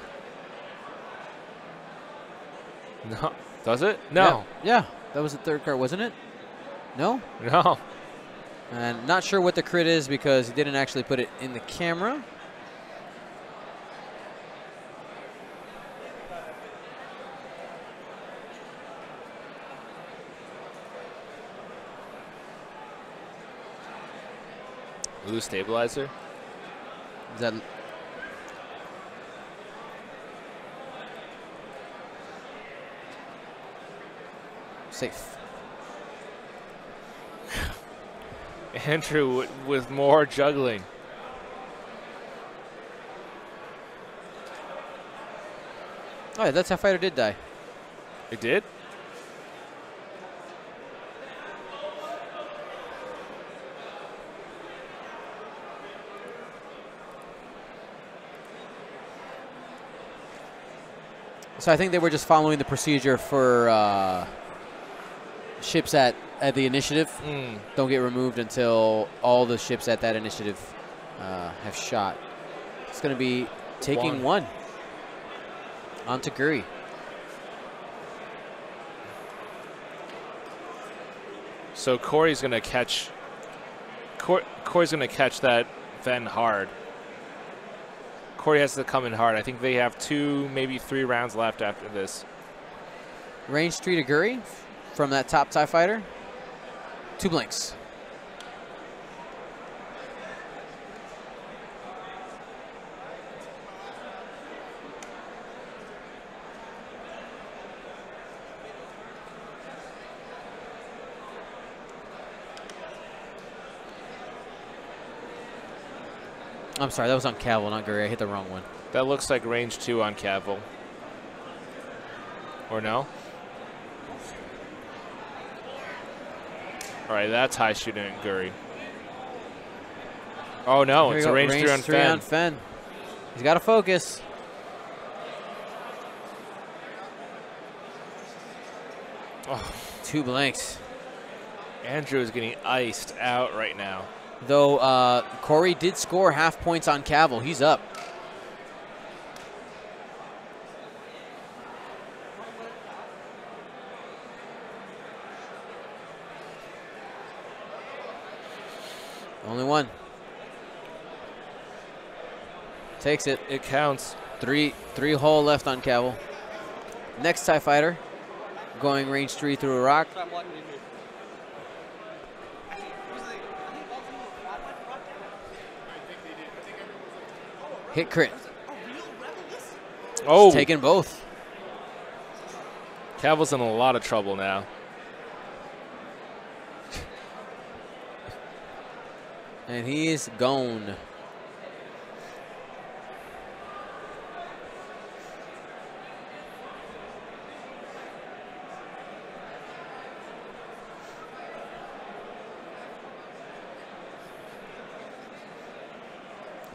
No. Does it? No. Yeah. yeah. That was the third card, wasn't it? No? No. And not sure what the crit is because he didn't actually put it in the camera. Blue stabilizer? Is that... Safe. Andrew with, with more juggling. Oh, yeah, that's how Fighter did die. It did? So I think they were just following the procedure for... Uh, ships at, at the initiative mm. don't get removed until all the ships at that initiative uh, have shot. It's going to be taking one, one. on to Guri. So Corey's going to catch. Cor Corey's going to catch that Fenn hard. Corey has to come in hard. I think they have two, maybe three rounds left after this. Range three to Guri. From that top TIE fighter, two blinks. I'm sorry, that was on Cavill, not Guri. I hit the wrong one. That looks like range two on Cavill. Or no? All right, that's high shooting at Guri. Oh, no, it's a range, range three on three Fenn. On Fenn. He's got to focus. Oh. Two blanks. Andrew is getting iced out right now. Though uh, Corey did score half points on Cavill. He's up. Only one. Takes it. It counts. Three three hole left on Cavill. Next TIE fighter. Going range three through a rock. Hit crit. Oh. He's taking both. Cavill's in a lot of trouble now. And he is gone.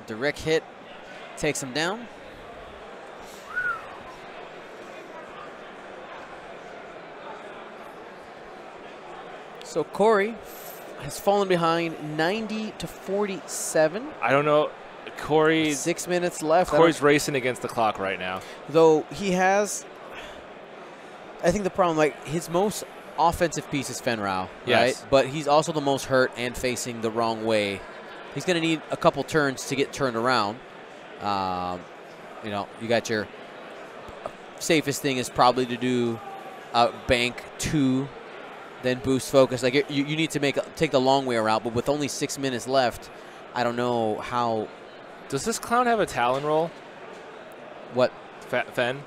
Direct hit takes him down. So Corey has fallen behind ninety to forty-seven. I don't know. Corey. Six minutes left. Corey's racing against the clock right now. Though he has, I think the problem, like his most offensive piece is Fenn Rau, yes. right? But he's also the most hurt and facing the wrong way. He's going to need a couple turns to get turned around. Um, you know, you got your safest thing is probably to do uh, bank two. Then boost focus. Like you, you need to make take the long way around, but with only six minutes left, I don't know how. Does this clown have a Talon roll? What? F Fenn.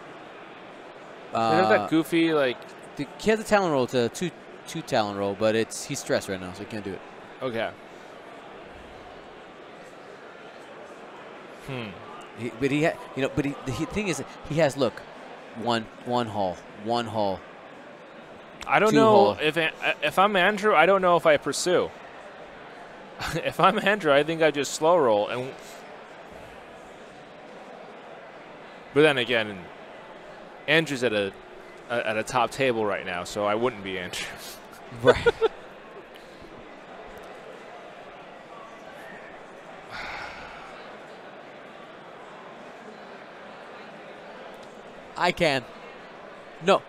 Uh, There's that goofy like. The, he has a Talon roll. It's a two two Talon roll, but it's he's stressed right now, so he can't do it. Okay. Hmm. He, but he, ha you know, but he, the thing is, he has look, one one haul, one haul. I don't know haul. if if I'm Andrew, I don't know if I pursue. If I'm Andrew, I think I just slow roll. And but then again, Andrew's at a at a top table right now, so I wouldn't be Andrew. Right. I can. No.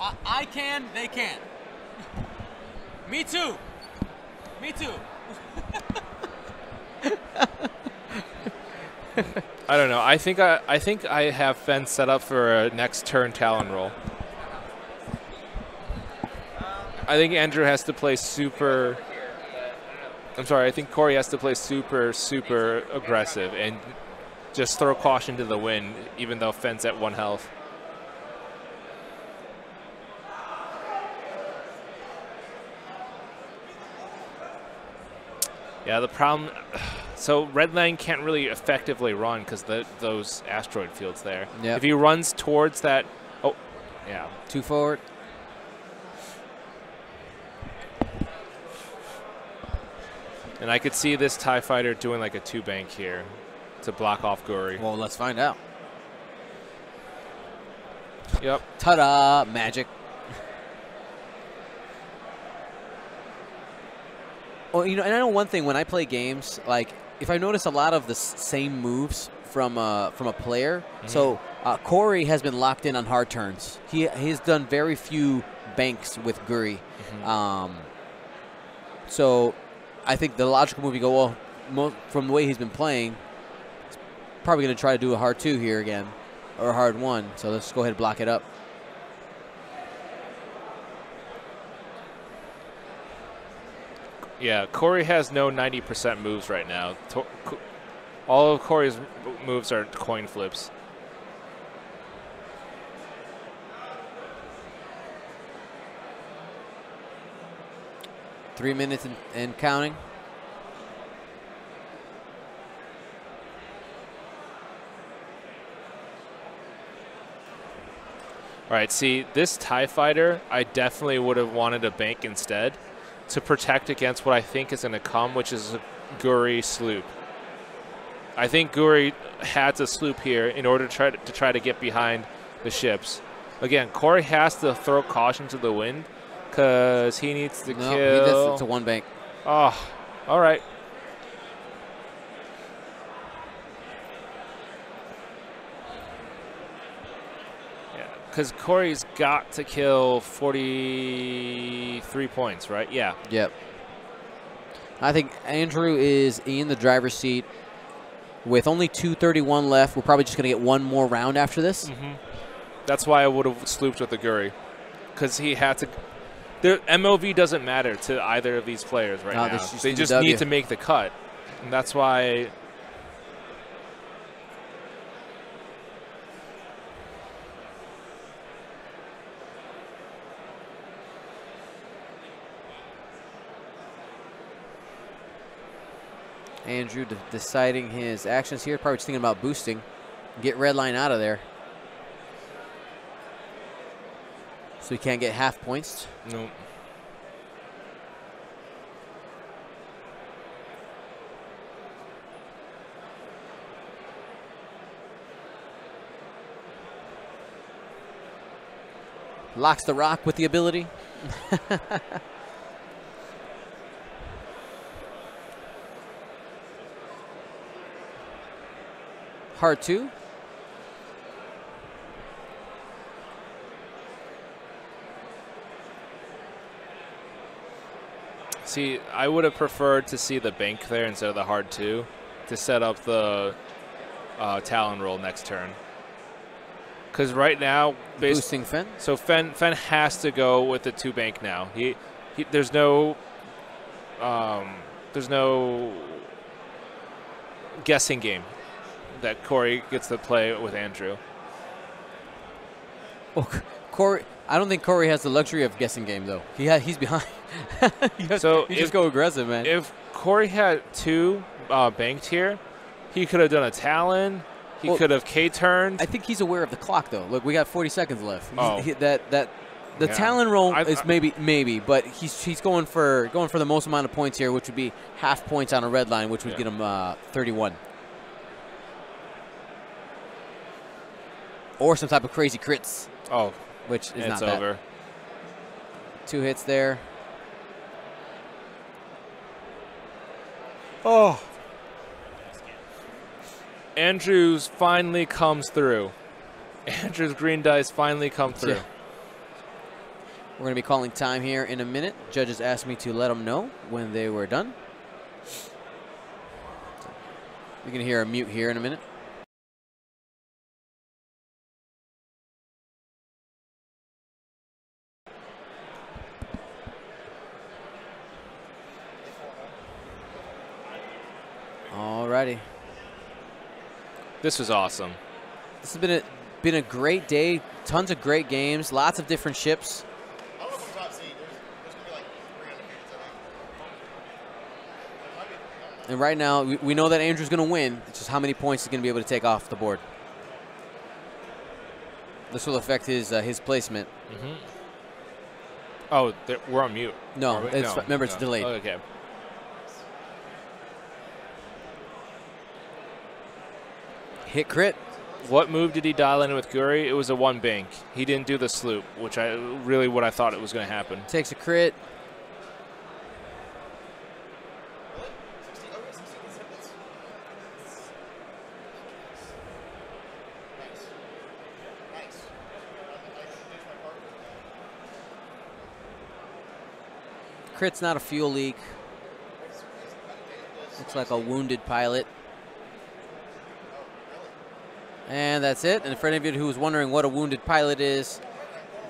I, I can, they can. Me too. Me too. I don't know. I think I I think I have Fenn set up for a next turn Talon roll. I think Andrew has to play super I'm sorry, I think Corey has to play super, super aggressive and just throw caution to the wind, even though Fenn's at one health. Yeah, the problem. So Redline can't really effectively run because those asteroid fields there. Yep. If he runs towards that, oh, yeah, two forward. And I could see this TIE fighter doing like a two bank here to block off Guri. Well, let's find out. Yep. Ta-da, magic. Oh, you know, and I know one thing when I play games, like if I notice a lot of the same moves from uh, from a player. Mm-hmm. So uh, Corey has been locked in on hard turns. He he's done very few banks with Guri. Mm-hmm. Um, so I think the logical move you go well mo from the way he's been playing. Probably going to try to do a hard two here again, or a hard one. So let's go ahead and block it up. Yeah, Corey has no ninety percent moves right now. All of Corey's moves are coin flips. Three minutes and, and counting. All right, see, this TIE fighter, I definitely would have wanted a bank instead to protect against what I think is going to come, which is a Guri sloop. I think Guri had to sloop here in order to try to, to try to get behind the ships. Again, Corey has to throw caution to the wind because he needs to no, kill. He does, it's a one bank. Oh, all right. Because Corey's got to kill forty-three points, right? Yeah. Yep. I think Andrew is in the driver's seat with only two thirty-one left. We're probably just going to get one more round after this. Mm-hmm. That's why I would have slooped with the Guri, because he had to. Their M O V doesn't matter to either of these players right no, now. Just they just the need to make the cut, and that's why. Andrew de deciding his actions here. Probably just thinking about boosting. Get Redline out of there. So he can't get half points. Nope. Locks the rock with the ability. Hard two. See, I would have preferred to see the bank there instead of the hard two to set up the uh, Talon roll next turn. Because right now, boosting Fenn. So Fenn Fenn has to go with the two bank now. He, he there's no um, there's no guessing game that Corey gets to play with Andrew. Oh, Corey, I don't think Corey has the luxury of guessing game though. He ha he's behind. you so you if, just go aggressive, man. If Corey had two uh, banked here, He could have done a Talon. He well, could have K-turned. I think he's aware of the clock, though. Look, we got forty seconds left. Oh. He, that that the yeah. Talon roll I, is maybe maybe, but he's he's going for going for the most amount of points here, which would be half points on a red line, which would yeah. get him uh, thirty-one. Or some type of crazy crits. Oh, which is it's not over. Bad. Two hits there. Oh. Andrews finally comes through. Andrews green dice finally come through. Yeah. We're going to be calling time here in a minute. Judges asked me to let them know when they were done. You're going to hear a mute here in a minute. Alrighty. This was awesome. This has been a been a great day. Tons of great games. Lots of different ships. I don't know if I'm top seed. There's, there's gonna be like three hundred games, I think. And right now, we, we know that Andrew's gonna win. It's just how many points he's gonna be able to take off the board. This will affect his uh, his placement. Mm-hmm. Oh, we're on mute. No, we? It's, no remember no. it's delayed. Oh, okay. Hit crit. What move did he dial in with Guri? It was a one bank. He didn't do the sloop, which I really what I thought it was going to happen. Takes a crit. Crit's not a fuel leak. Looks like a wounded pilot. And that's it. And for any of you who was wondering what a wounded pilot is,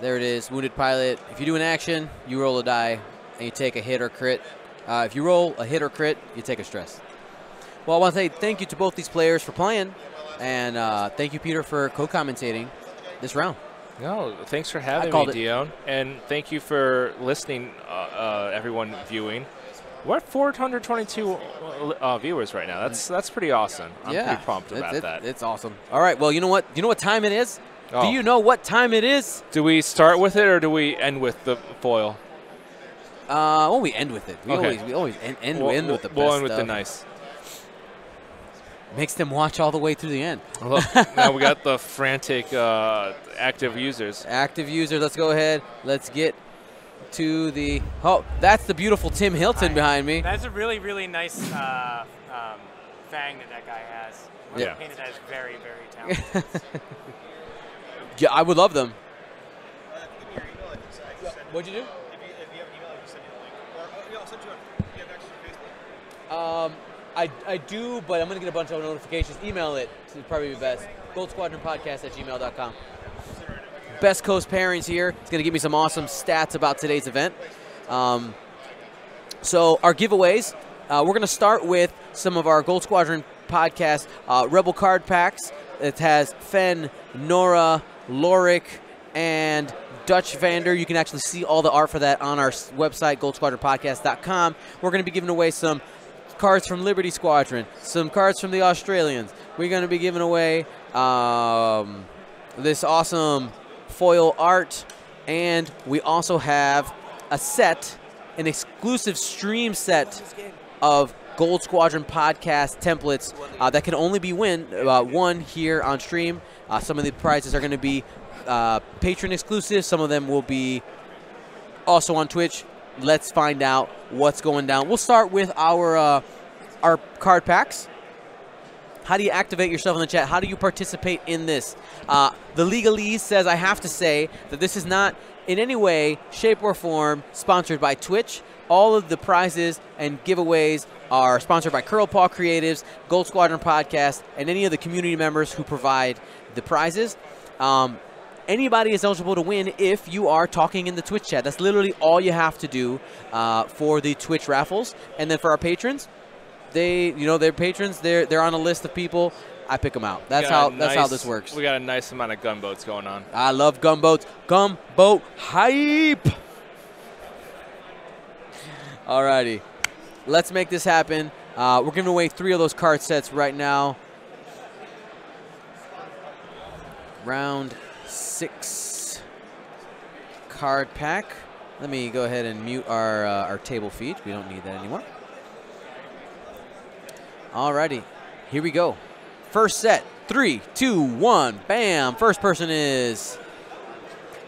there it is, wounded pilot. If you do an action, you roll a die, and you take a hit or crit. Uh, if you roll a hit or crit, you take a stress. Well, I want to say thank you to both these players for playing, and uh, thank you, Peter, for co-commentating this round. No, thanks for having me, Dion, and thank you for listening, uh, uh, everyone viewing. We're at four hundred twenty-two uh, viewers right now. That's that's pretty awesome. I'm yeah, pretty pumped about it, it, that. It's awesome. All right. Well, you know what? You know what time it is? Oh. Do you know what time it is? Do we start with it or do we end with the foil? Uh, well, we end with it. We okay. always we always end end, we'll, end with the best We'll end with stuff. the nice. Makes them watch all the way through the end. Look, now we got the frantic uh, active users. Active users. Let's go ahead. Let's get. To the oh, that's the beautiful Tim Hilton Hi. behind me. That's a really, really nice uh, um, fang that that guy has. We're yeah, painted as very, very talented. Yeah, I would love them. Uh, give me your email, I can send you. What'd you do? If you, if you have an email, I can send you the link. Or I'll send you one. Do you have access to Facebook? Um, I I do, but I'm gonna get a bunch of notifications. Email it. So it'd probably be best. Gold Squadron Podcast at gmail dot com. Best Coast Pairings here. It's going to give me some awesome stats about today's event. Um, so our giveaways, uh, we're going to start with some of our Gold Squadron podcast uh, Rebel card packs. It has Fenn, Nora, Lorik, and Dutch Vander. You can actually see all the art for that on our website, gold squadron podcast dot com. We're going to be giving away some cards from Liberty Squadron, some cards from the Australians. We're going to be giving away um, this awesome foil art, and we also have a set, an exclusive stream set of Gold Squadron podcast templates uh, that can only be win uh, won here on stream. Uh, some of the prizes are going to be uh, patron exclusive. Some of them will be also on Twitch. Let's find out what's going down. We'll start with our uh, our card packs. How do you activate yourself in the chat? How do you participate in this? Uh, the legalese says I have to say that this is not in any way, shape, or form sponsored by Twitch. All of the prizes and giveaways are sponsored by Curled Paw Creatives, Gold Squadron Podcast, and any of the community members who provide the prizes. Um, anybody is eligible to win if you are talking in the Twitch chat. That's literally all you have to do uh, for the Twitch raffles. And then for our patrons, They, you know, their patrons. They're they're on a list of people. I pick them out. That's how nice, that's how this works. We got a nice amount of gumboats going on. I love gumboats. Gumboat hype. Alrighty, let's make this happen. Uh, we're giving away three of those card sets right now. Round six card pack. Let me go ahead and mute our, uh, our table feed. We don't need that anymore. Alrighty, here we go. First set, three, two, one, bam. First person is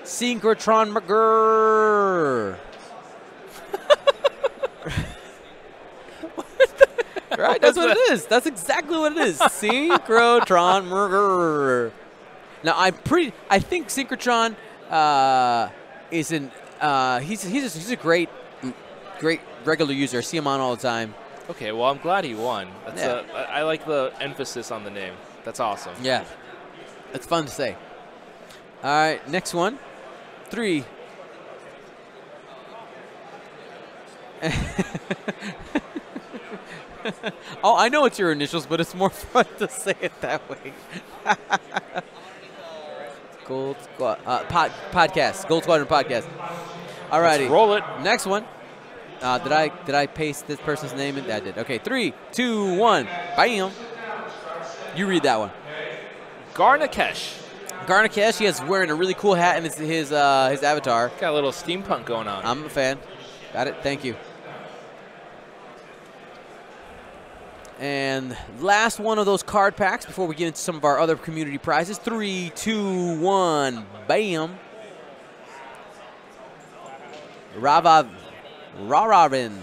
Synchrotron Merger. Right, that's what it is. That's exactly what it is. Synchrotron Merger. Now I'm pretty. I think Synchrotron uh, is an. Uh, he's he's a, he's a great, great regular user. I see him on all the time. Okay, well I'm glad he won. That's yeah. a, I like the emphasis on the name. That's awesome. Yeah, it's fun to say. All right, next one, three. Oh, I know it's your initials, but it's more fun to say it that way. Gold Squad, uh, pod, podcast, Gold Squadron Podcast. Alrighty, let's roll it. Next one. Uh, did I did I paste this person's name in? I did. Okay, three, two, one, bam. You read that one. Garnakesh. Garnakesh. He is wearing a really cool hat, and it's his uh, his avatar. Got a little steampunk going on. I'm a fan. Got it. Thank you. And last one of those card packs before we get into some of our other community prizes. Three, two, one, bam. Rava, Raravin,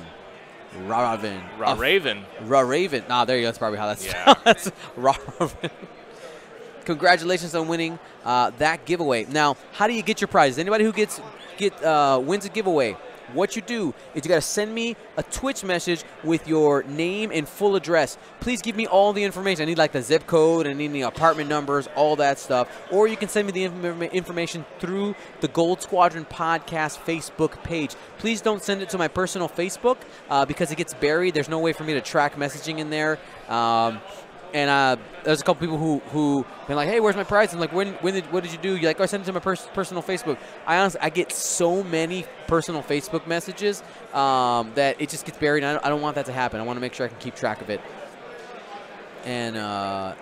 Raravin, Raraven, Raraven. Nah, there you go. That's probably how that's pronounced. Raraven. Congratulations on winning uh, that giveaway. Now, how do you get your prizes? Anybody who gets get uh, wins a giveaway. What you do is you got to send me a Twitch message with your name and full address. Please give me all the information. I need like the zip code and I need the apartment numbers, all that stuff. Or you can send me the inform information through the Gold Squadron Podcast Facebook page. Please don't send it to my personal Facebook uh, because it gets buried. There's no way for me to track messaging in there. Um, and uh, there's a couple people who who been like, hey, where's my prize? I'm like, when when did what did you do? You're like, oh, I sent it to my pers personal Facebook. I honestly, I get so many personal Facebook messages um, that it just gets buried. And I don't, I don't want that to happen. I want to make sure I can keep track of it. And uh,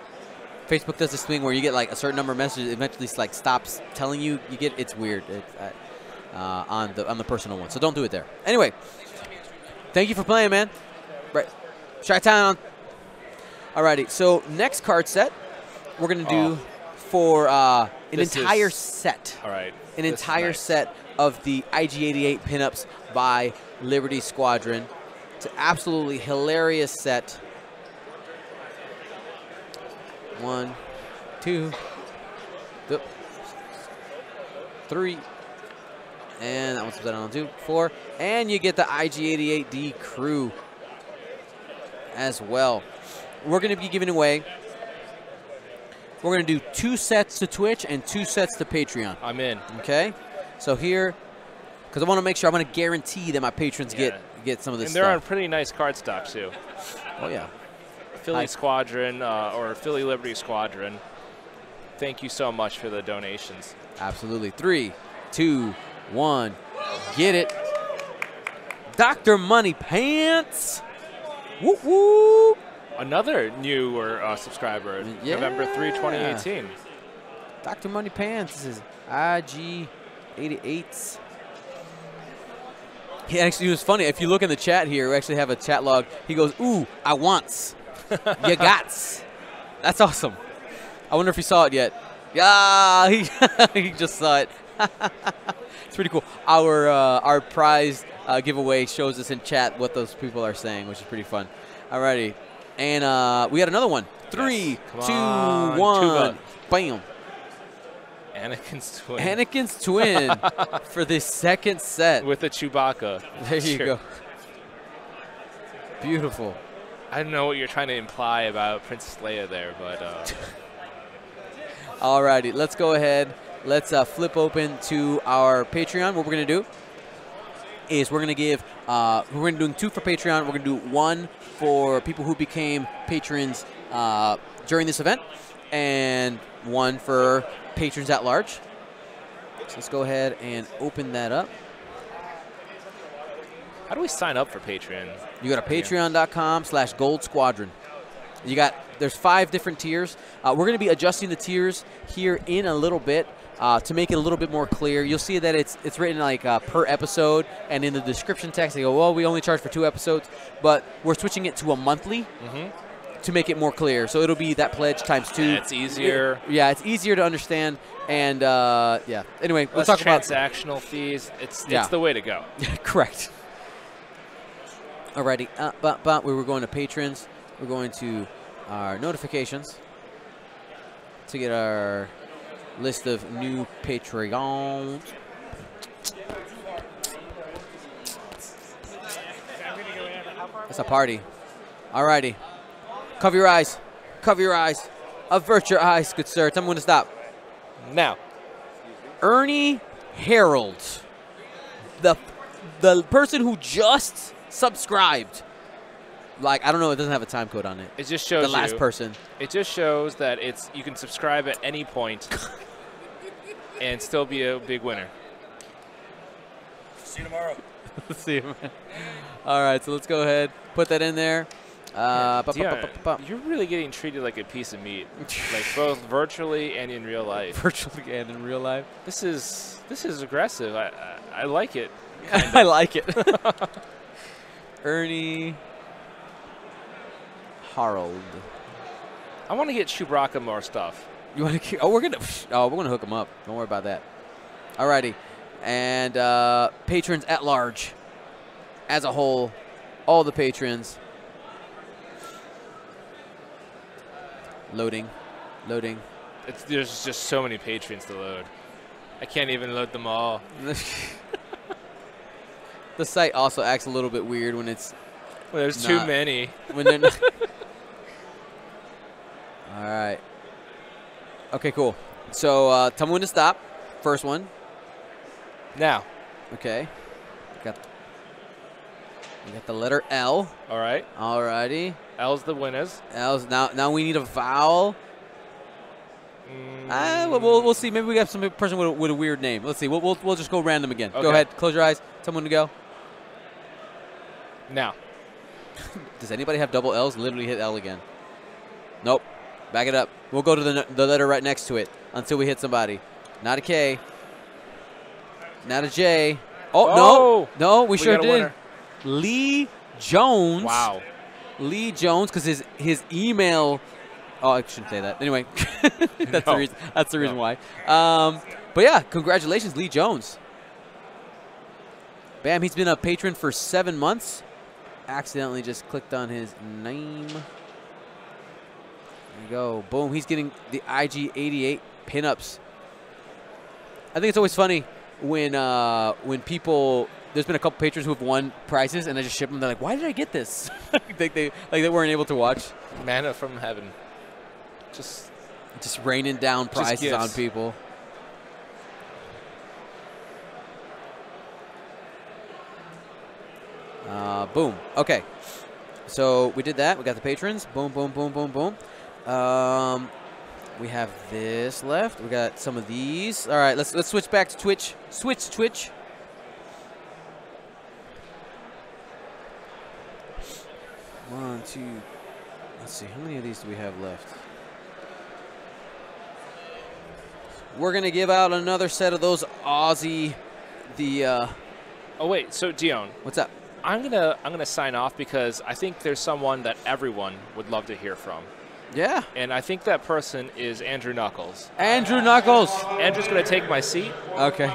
Facebook does this thing where you get like a certain number of messages, eventually like stops telling you. You get it's weird it's, uh, on the on the personal one. So don't do it there. Anyway, thank you for playing, man. Right, Chi-Town. Alrighty, so next card set we're gonna do oh. for uh, an this entire is, set. All right, an this entire nice. set of the I G eighty-eight pinups by Liberty Squadron. It's an absolutely hilarious set. One, two, th three, and that one's set on two, four, and you get the I G eighty-eight D crew as well. We're going to be giving away. We're going to do two sets to Twitch and two sets to Patreon. I'm in. Okay? So here, because I want to make sure, I want to guarantee that my patrons yeah. get, get some of this and stuff. And they're on pretty nice card stock, too. Oh, yeah. Philly Hi. Squadron uh, or Philly Liberty Squadron. Thank you so much for the donations. Absolutely. Three, two, one. Get it. Doctor Money Pants. Whoop, whoop. Another newer uh, subscriber, yeah. November third, twenty eighteen. Doctor Money Pants is I G eighty-eight. He actually it was funny. If you look in the chat here, we actually have a chat log. He goes, "Ooh, I wants, you gots." That's awesome. I wonder if he saw it yet. Yeah, he he just saw it. It's pretty cool. Our uh, our prize uh, giveaway shows us in chat what those people are saying, which is pretty fun. Alrighty. And uh, we had another one. Three, yes. two, on. one, Chuba. Bam. Anakin's twin. Anakin's twin for the second set. With a Chewbacca. There you sure. go. Beautiful. I don't know what you're trying to imply about Princess Leia there, but. Uh. All righty, let's go ahead. Let's uh, flip open to our Patreon. What we're going to do is we're going to give, uh, we're going to do two for Patreon. We're going to do one for people who became patrons uh, during this event, and one for patrons at large. So let's go ahead and open that up. How do we sign up for Patreon? You go to patreon.com slash Gold Squadron. You got, there's five different tiers. Uh, we're going to be adjusting the tiers here in a little bit uh, to make it a little bit more clear. You'll see that it's it's written like uh, per episode, and in the description text they go, well, we only charge for two episodes, but we're switching it to a monthly mm-hmm. to make it more clear. So it'll be that pledge times two. Yeah, it's easier. Yeah, it's easier to understand. And uh, yeah, anyway, we'll talk about transactional fees. It's it's yeah. the way to go. Correct. Alrighty, uh, but but we were going to patrons. We're going to our notifications to get our list of new Patreons. It's a party. Alrighty. Cover your eyes. Cover your eyes. Avert your eyes, good sir. I'm going to stop. Now, Ernie Harold, the, the person who just subscribed. Like, I don't know, it doesn't have a time code on it. It just shows the last you, person. It just shows that it's you can subscribe at any point and still be a big winner. See you tomorrow. See you, man. All right, so let's go ahead, put that in there. Uh, yeah, Dion, you're really getting treated like a piece of meat, like both virtually and in real life. Virtually and in real life. This is this is aggressive. I I, I like it. I like it. Ernie Harold. I want to get Chewbacca more stuff. You want to? Keep, oh, we're gonna. Oh, we're gonna hook him up. Don't worry about that. Alrighty, and uh, patrons at large, as a whole, all the patrons. Loading, loading. It's, there's just so many patrons to load. I can't even load them all. The site also acts a little bit weird when it's. Well, there's not, too many. When they're not. All right. Okay, cool. So uh, tell me when to stop. First one. Now. Okay. Got. You got the letter L. All right. All righty. L's the winners. L's now. Now we need a vowel. Mm. Ah, we'll we'll see. Maybe we got some person with a, with a weird name. Let's see. We'll we'll, we'll just go random again. Okay. Go ahead. Close your eyes. Tell me when to go. Now. Does anybody have double L's? Literally hit L again. Nope. Back it up. We'll go to the, the letter right next to it until we hit somebody. Not a K. Not a J. Oh, oh. no. No, we, we sure did. Lee Jones. Wow. Lee Jones, because his, his email. Oh, I shouldn't say that. Anyway, that's, no. the reason, that's the reason no. why. Um, but, yeah, congratulations, Lee Jones. Bam, he's been a patron for seven months. Accidentally just clicked on his name. There we go. Boom. He's getting the I G eighty-eight pinups. I think it's always funny when uh, when people there's been a couple patrons who have won prizes and I just ship them. They're like, why did I get this? like they like they weren't able to watch. Manna from heaven. Just just raining down prizes on people. Uh, boom. Okay. So we did that. We got the patrons. Boom, boom, boom, boom, boom. Um, we have this left. We got some of these. All right. Let's let's switch back to Twitch. Switch Twitch. One, two. Let's see. How many of these do we have left? We're gonna give out another set of those Aussie. The. Uh, oh wait. So Dion. What's up? I'm gonna I'm gonna sign off because I think there's someone that everyone would love to hear from. Yeah. And I think that person is Andrew Knuckles. Andrew Knuckles. Andrew's gonna take my seat. Okay.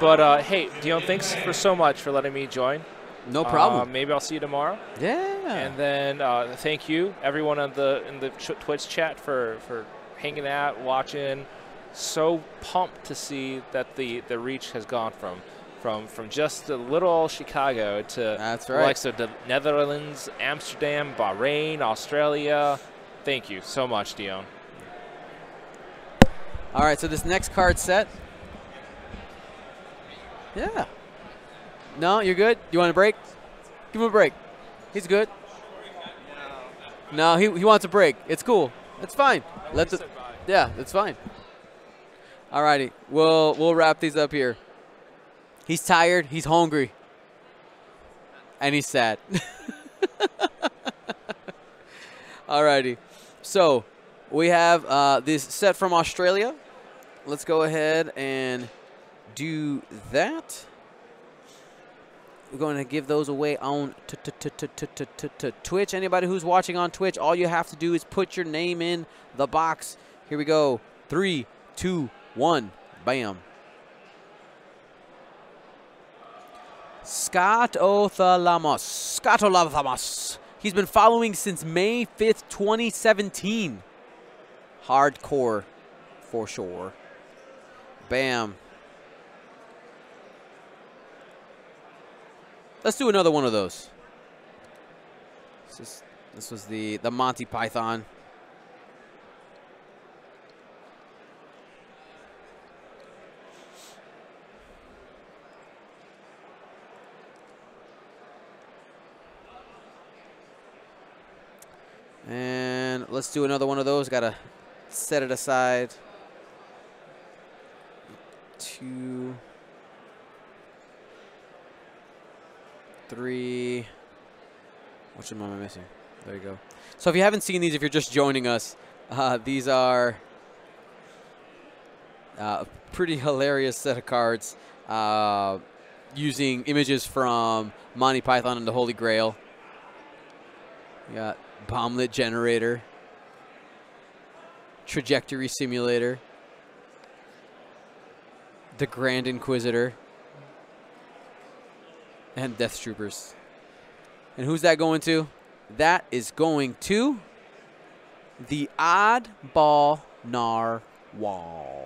But uh, hey, Dion, thanks for so much for letting me join. No problem. Uh, maybe I'll see you tomorrow. Yeah. And then uh, thank you everyone on the in the Twitch chat for for hanging out, watching. So pumped to see that the the reach has gone from. From, from just a little old Chicago to That's right. like so the Netherlands, Amsterdam, Bahrain, Australia. Thank you so much, Dion. All right, so this next card set. Yeah. No, you're good? You want a break? Give him a break. He's good. No, he, he wants a break. It's cool. It's fine. Let the, yeah, it's fine. All righty. We'll, we'll wrap these up here. He's tired. He's hungry. and he's sad. Alrighty. So we have uh, this set from Australia. Let's go ahead and do that. We're going to give those away on Twitch. Anybody who's watching on Twitch, all you have to do is put your name in the box. Here we go. Three, two, one. Bam. Scott Othalamos. Scott Othalamos. He's been following since May fifth, twenty seventeen. Hardcore, for sure. Bam. Let's do another one of those. This, is, this was the, the Monty Python. And let's do another one of those. Gotta set it aside. Two. Three. Which one am I missing? There you go. So if you haven't seen these, if you're just joining us, uh, these are uh, a pretty hilarious set of cards uh, using images from Monty Python and the Holy Grail. We got Bomblet Generator, Trajectory Simulator, The Grand Inquisitor, and Death Troopers. And who's that going to? That is going to the Oddball Narwhal.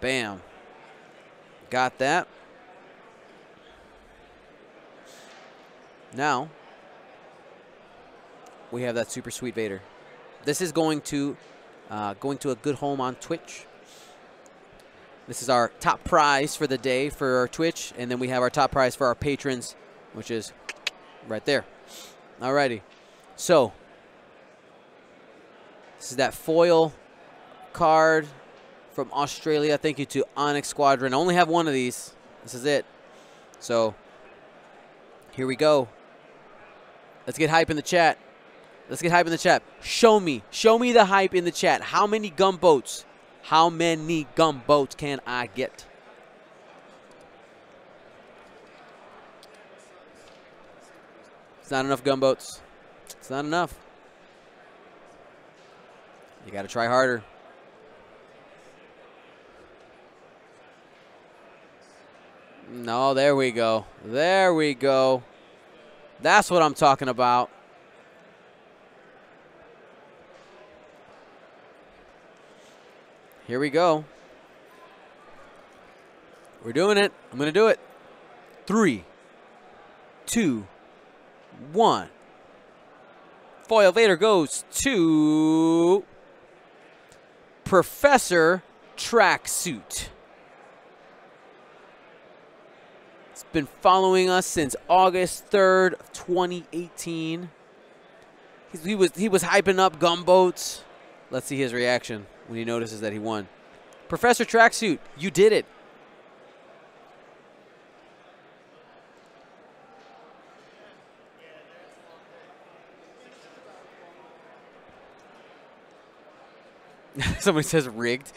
Bam. Got that. Now we have that super sweet Vader. This is going to uh, going to a good home on Twitch. This is our top prize for the day for our Twitch, and then we have our top prize for our patrons, which is right there. Alrighty. So this is that foil card from Australia. Thank you to Onyx Squadron. I only have one of these. This is it. So here we go. Let's get hype in the chat. Let's get hype in the chat. Show me. Show me the hype in the chat. How many gumboats? How many gumboats can I get? It's not enough gumboats. It's not enough. You got to try harder. No, there we go. There we go. That's what I'm talking about. Here we go. We're doing it. I'm going to do it. Three, two, one. Foil Vader goes to Professor Track Suit. It's been following us since August third of twenty eighteen. He's, he was he was hyping up gumboats. Let's see his reaction when he notices that he won. Professor Tracksuit, you did it. Somebody says rigged.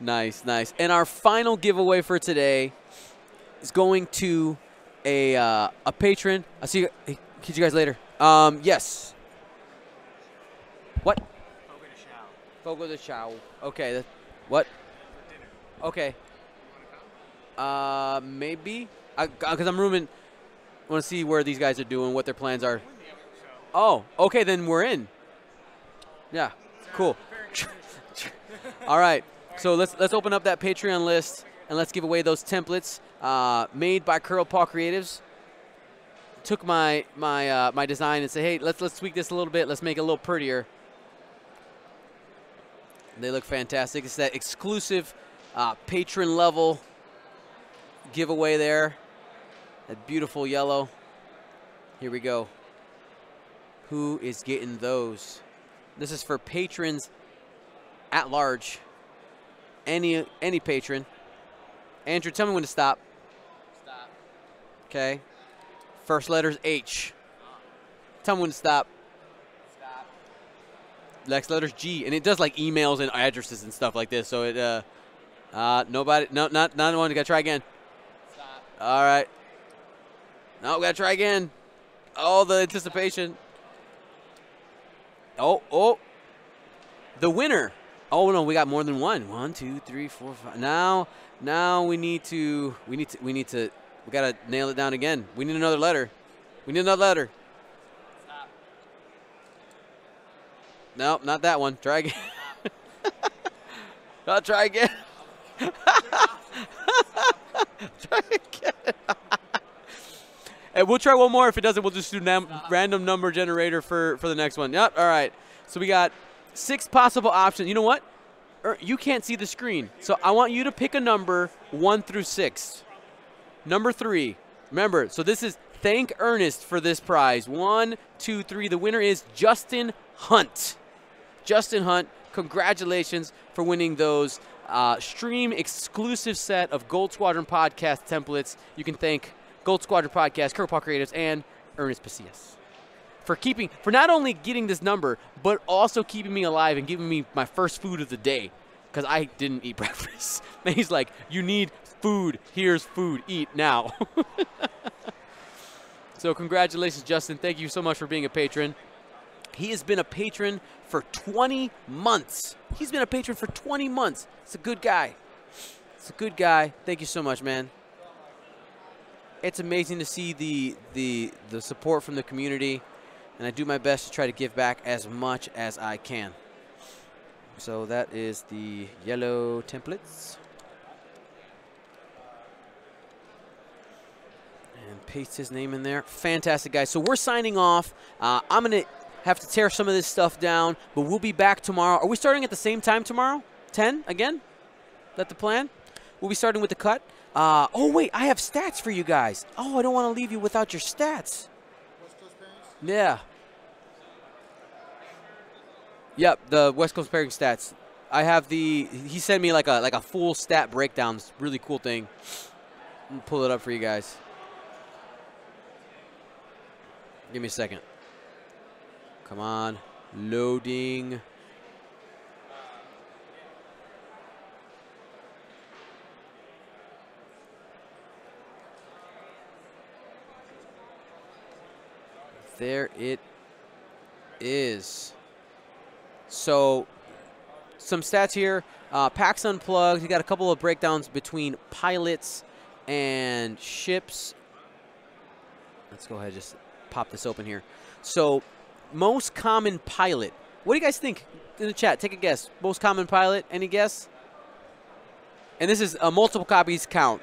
Nice, nice. And our final giveaway for today is going to a, uh, a patron. I'll see you, catch you guys later. Um, yes. What? Fogo de chao. Fogo de chao. Okay. That, what? Dinner. Okay. Uh, maybe. I, because I'm rooming. I want to see where these guys are doing, what their plans are. Oh, okay. Then we're in. Yeah. Cool. All right. So let's let's open up that Patreon list and let's give away those templates uh, made by Curled Paw Creatives. Took my my uh, my design and said, hey, let's let's tweak this a little bit. Let's make it a little prettier. They look fantastic. It's that exclusive uh, patron level giveaway there. That beautiful yellow. Here we go. Who is getting those? This is for patrons at large. any any patron. Andrew, tell me when to stop. Stop. Okay. First letter's H. Tell me when to stop. Stop. Next letter's G, and it does like emails and addresses and stuff like this. So it uh, uh nobody, no, not not one. Got to try again. Stop. All right. No, got to try again. All the anticipation. Oh, oh. The winner. Oh no, we got more than one. One, two, three, four, five. Now, now we need to. We need to. We need to. We gotta nail it down again. We need another letter. We need another letter. Stop. No, not that one. Try again. I'll try again. Try again. And we'll try one more. If it doesn't, we'll just do nam random number generator for for the next one. Yep. All right. So we got six possible options. You know what? Er, you can't see the screen, so I want you to pick a number one through six. Number three. Remember, so this is thank Ernest for this prize. One, two, three. The winner is Justin Hunt. Justin Hunt, congratulations for winning those uh, stream exclusive set of Gold Squadron podcast templates. You can thank Gold Squadron Podcast, Curled Paw Creatives, and Ernest Pasillas for keeping, for not only getting this number, but also keeping me alive and giving me my first food of the day, because I didn't eat breakfast. And he's like, "You need food. Here's food. Eat now." So congratulations, Justin. Thank you so much for being a patron. He has been a patron for twenty months. He's been a patron for twenty months. It's a good guy. It's a good guy. Thank you so much, man. It's amazing to see the the the support from the community, and I do my best to try to give back as much as I can. So that is the yellow templates. And paste his name in there. Fantastic, guys. So we're signing off. Uh, I'm going to have to tear some of this stuff down, but we'll be back tomorrow. Are we starting at the same time tomorrow? ten again? That's the plan? We'll be starting with the cut. Uh, oh, wait, I have stats for you guys. Oh, I don't want to leave you without your stats. Yeah. Yep, the West Coast pairing stats. I have the. He sent me like a like a full stat breakdown. It's a really cool thing. I'm gonna pull it up for you guys. Give me a second. Come on, loading. There it is. So some stats here. Uh, PAX Unplugged. You got a couple of breakdowns between pilots and ships. Let's go ahead and just pop this open here. So most common pilot. What do you guys think in the chat? Take a guess. Most common pilot. Any guess? And this is uh, multiple copies count.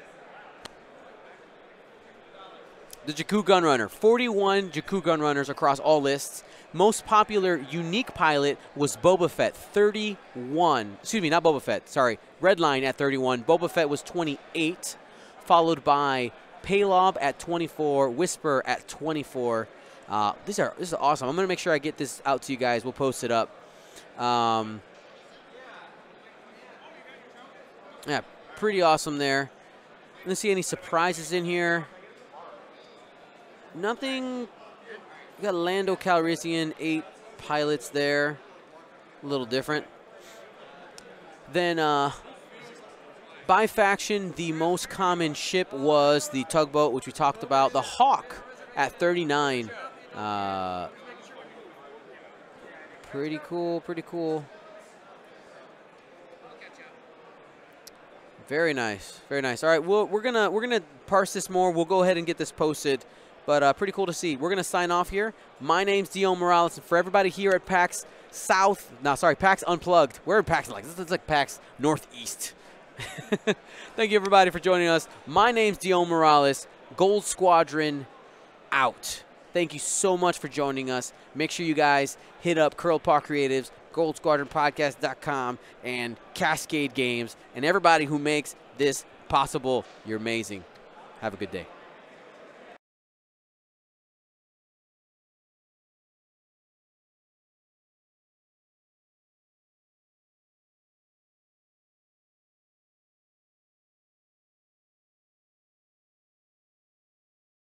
The Jakku Gunrunner, forty-one Jakku Gunrunners across all lists. Most popular unique pilot was Boba Fett, thirty-one. Excuse me, not Boba Fett, sorry. Redline at thirty-one. Boba Fett was twenty-eight, followed by Paylob at twenty-four, Whisper at twenty-four. Uh, these are, this is awesome. I'm going to make sure I get this out to you guys. We'll post it up. Um, yeah, pretty awesome there. Didn't see any surprises in here. Nothing. We got Lando Calrissian, eight pilots there. A little different. Then, uh, by faction, the most common ship was the tugboat, which we talked about. The Hawk at thirty-nine. Uh, pretty cool, pretty cool. Very nice, very nice. All right, we'll, we're gonna we're gonna parse this more. We'll go ahead and get this posted. But uh, pretty cool to see. We're going to sign off here. My name's Dion Morales. And for everybody here at PAX South, no, sorry, PAX Unplugged. We're in PAX, like, this is like PAX Northeast. Thank you, everybody, for joining us. My name's Dion Morales. Gold Squadron out. Thank you so much for joining us. Make sure you guys hit up Curled Paw Creatives, Gold Squadron Podcast dot com, and Cascade Games, and everybody who makes this possible. You're amazing. Have a good day.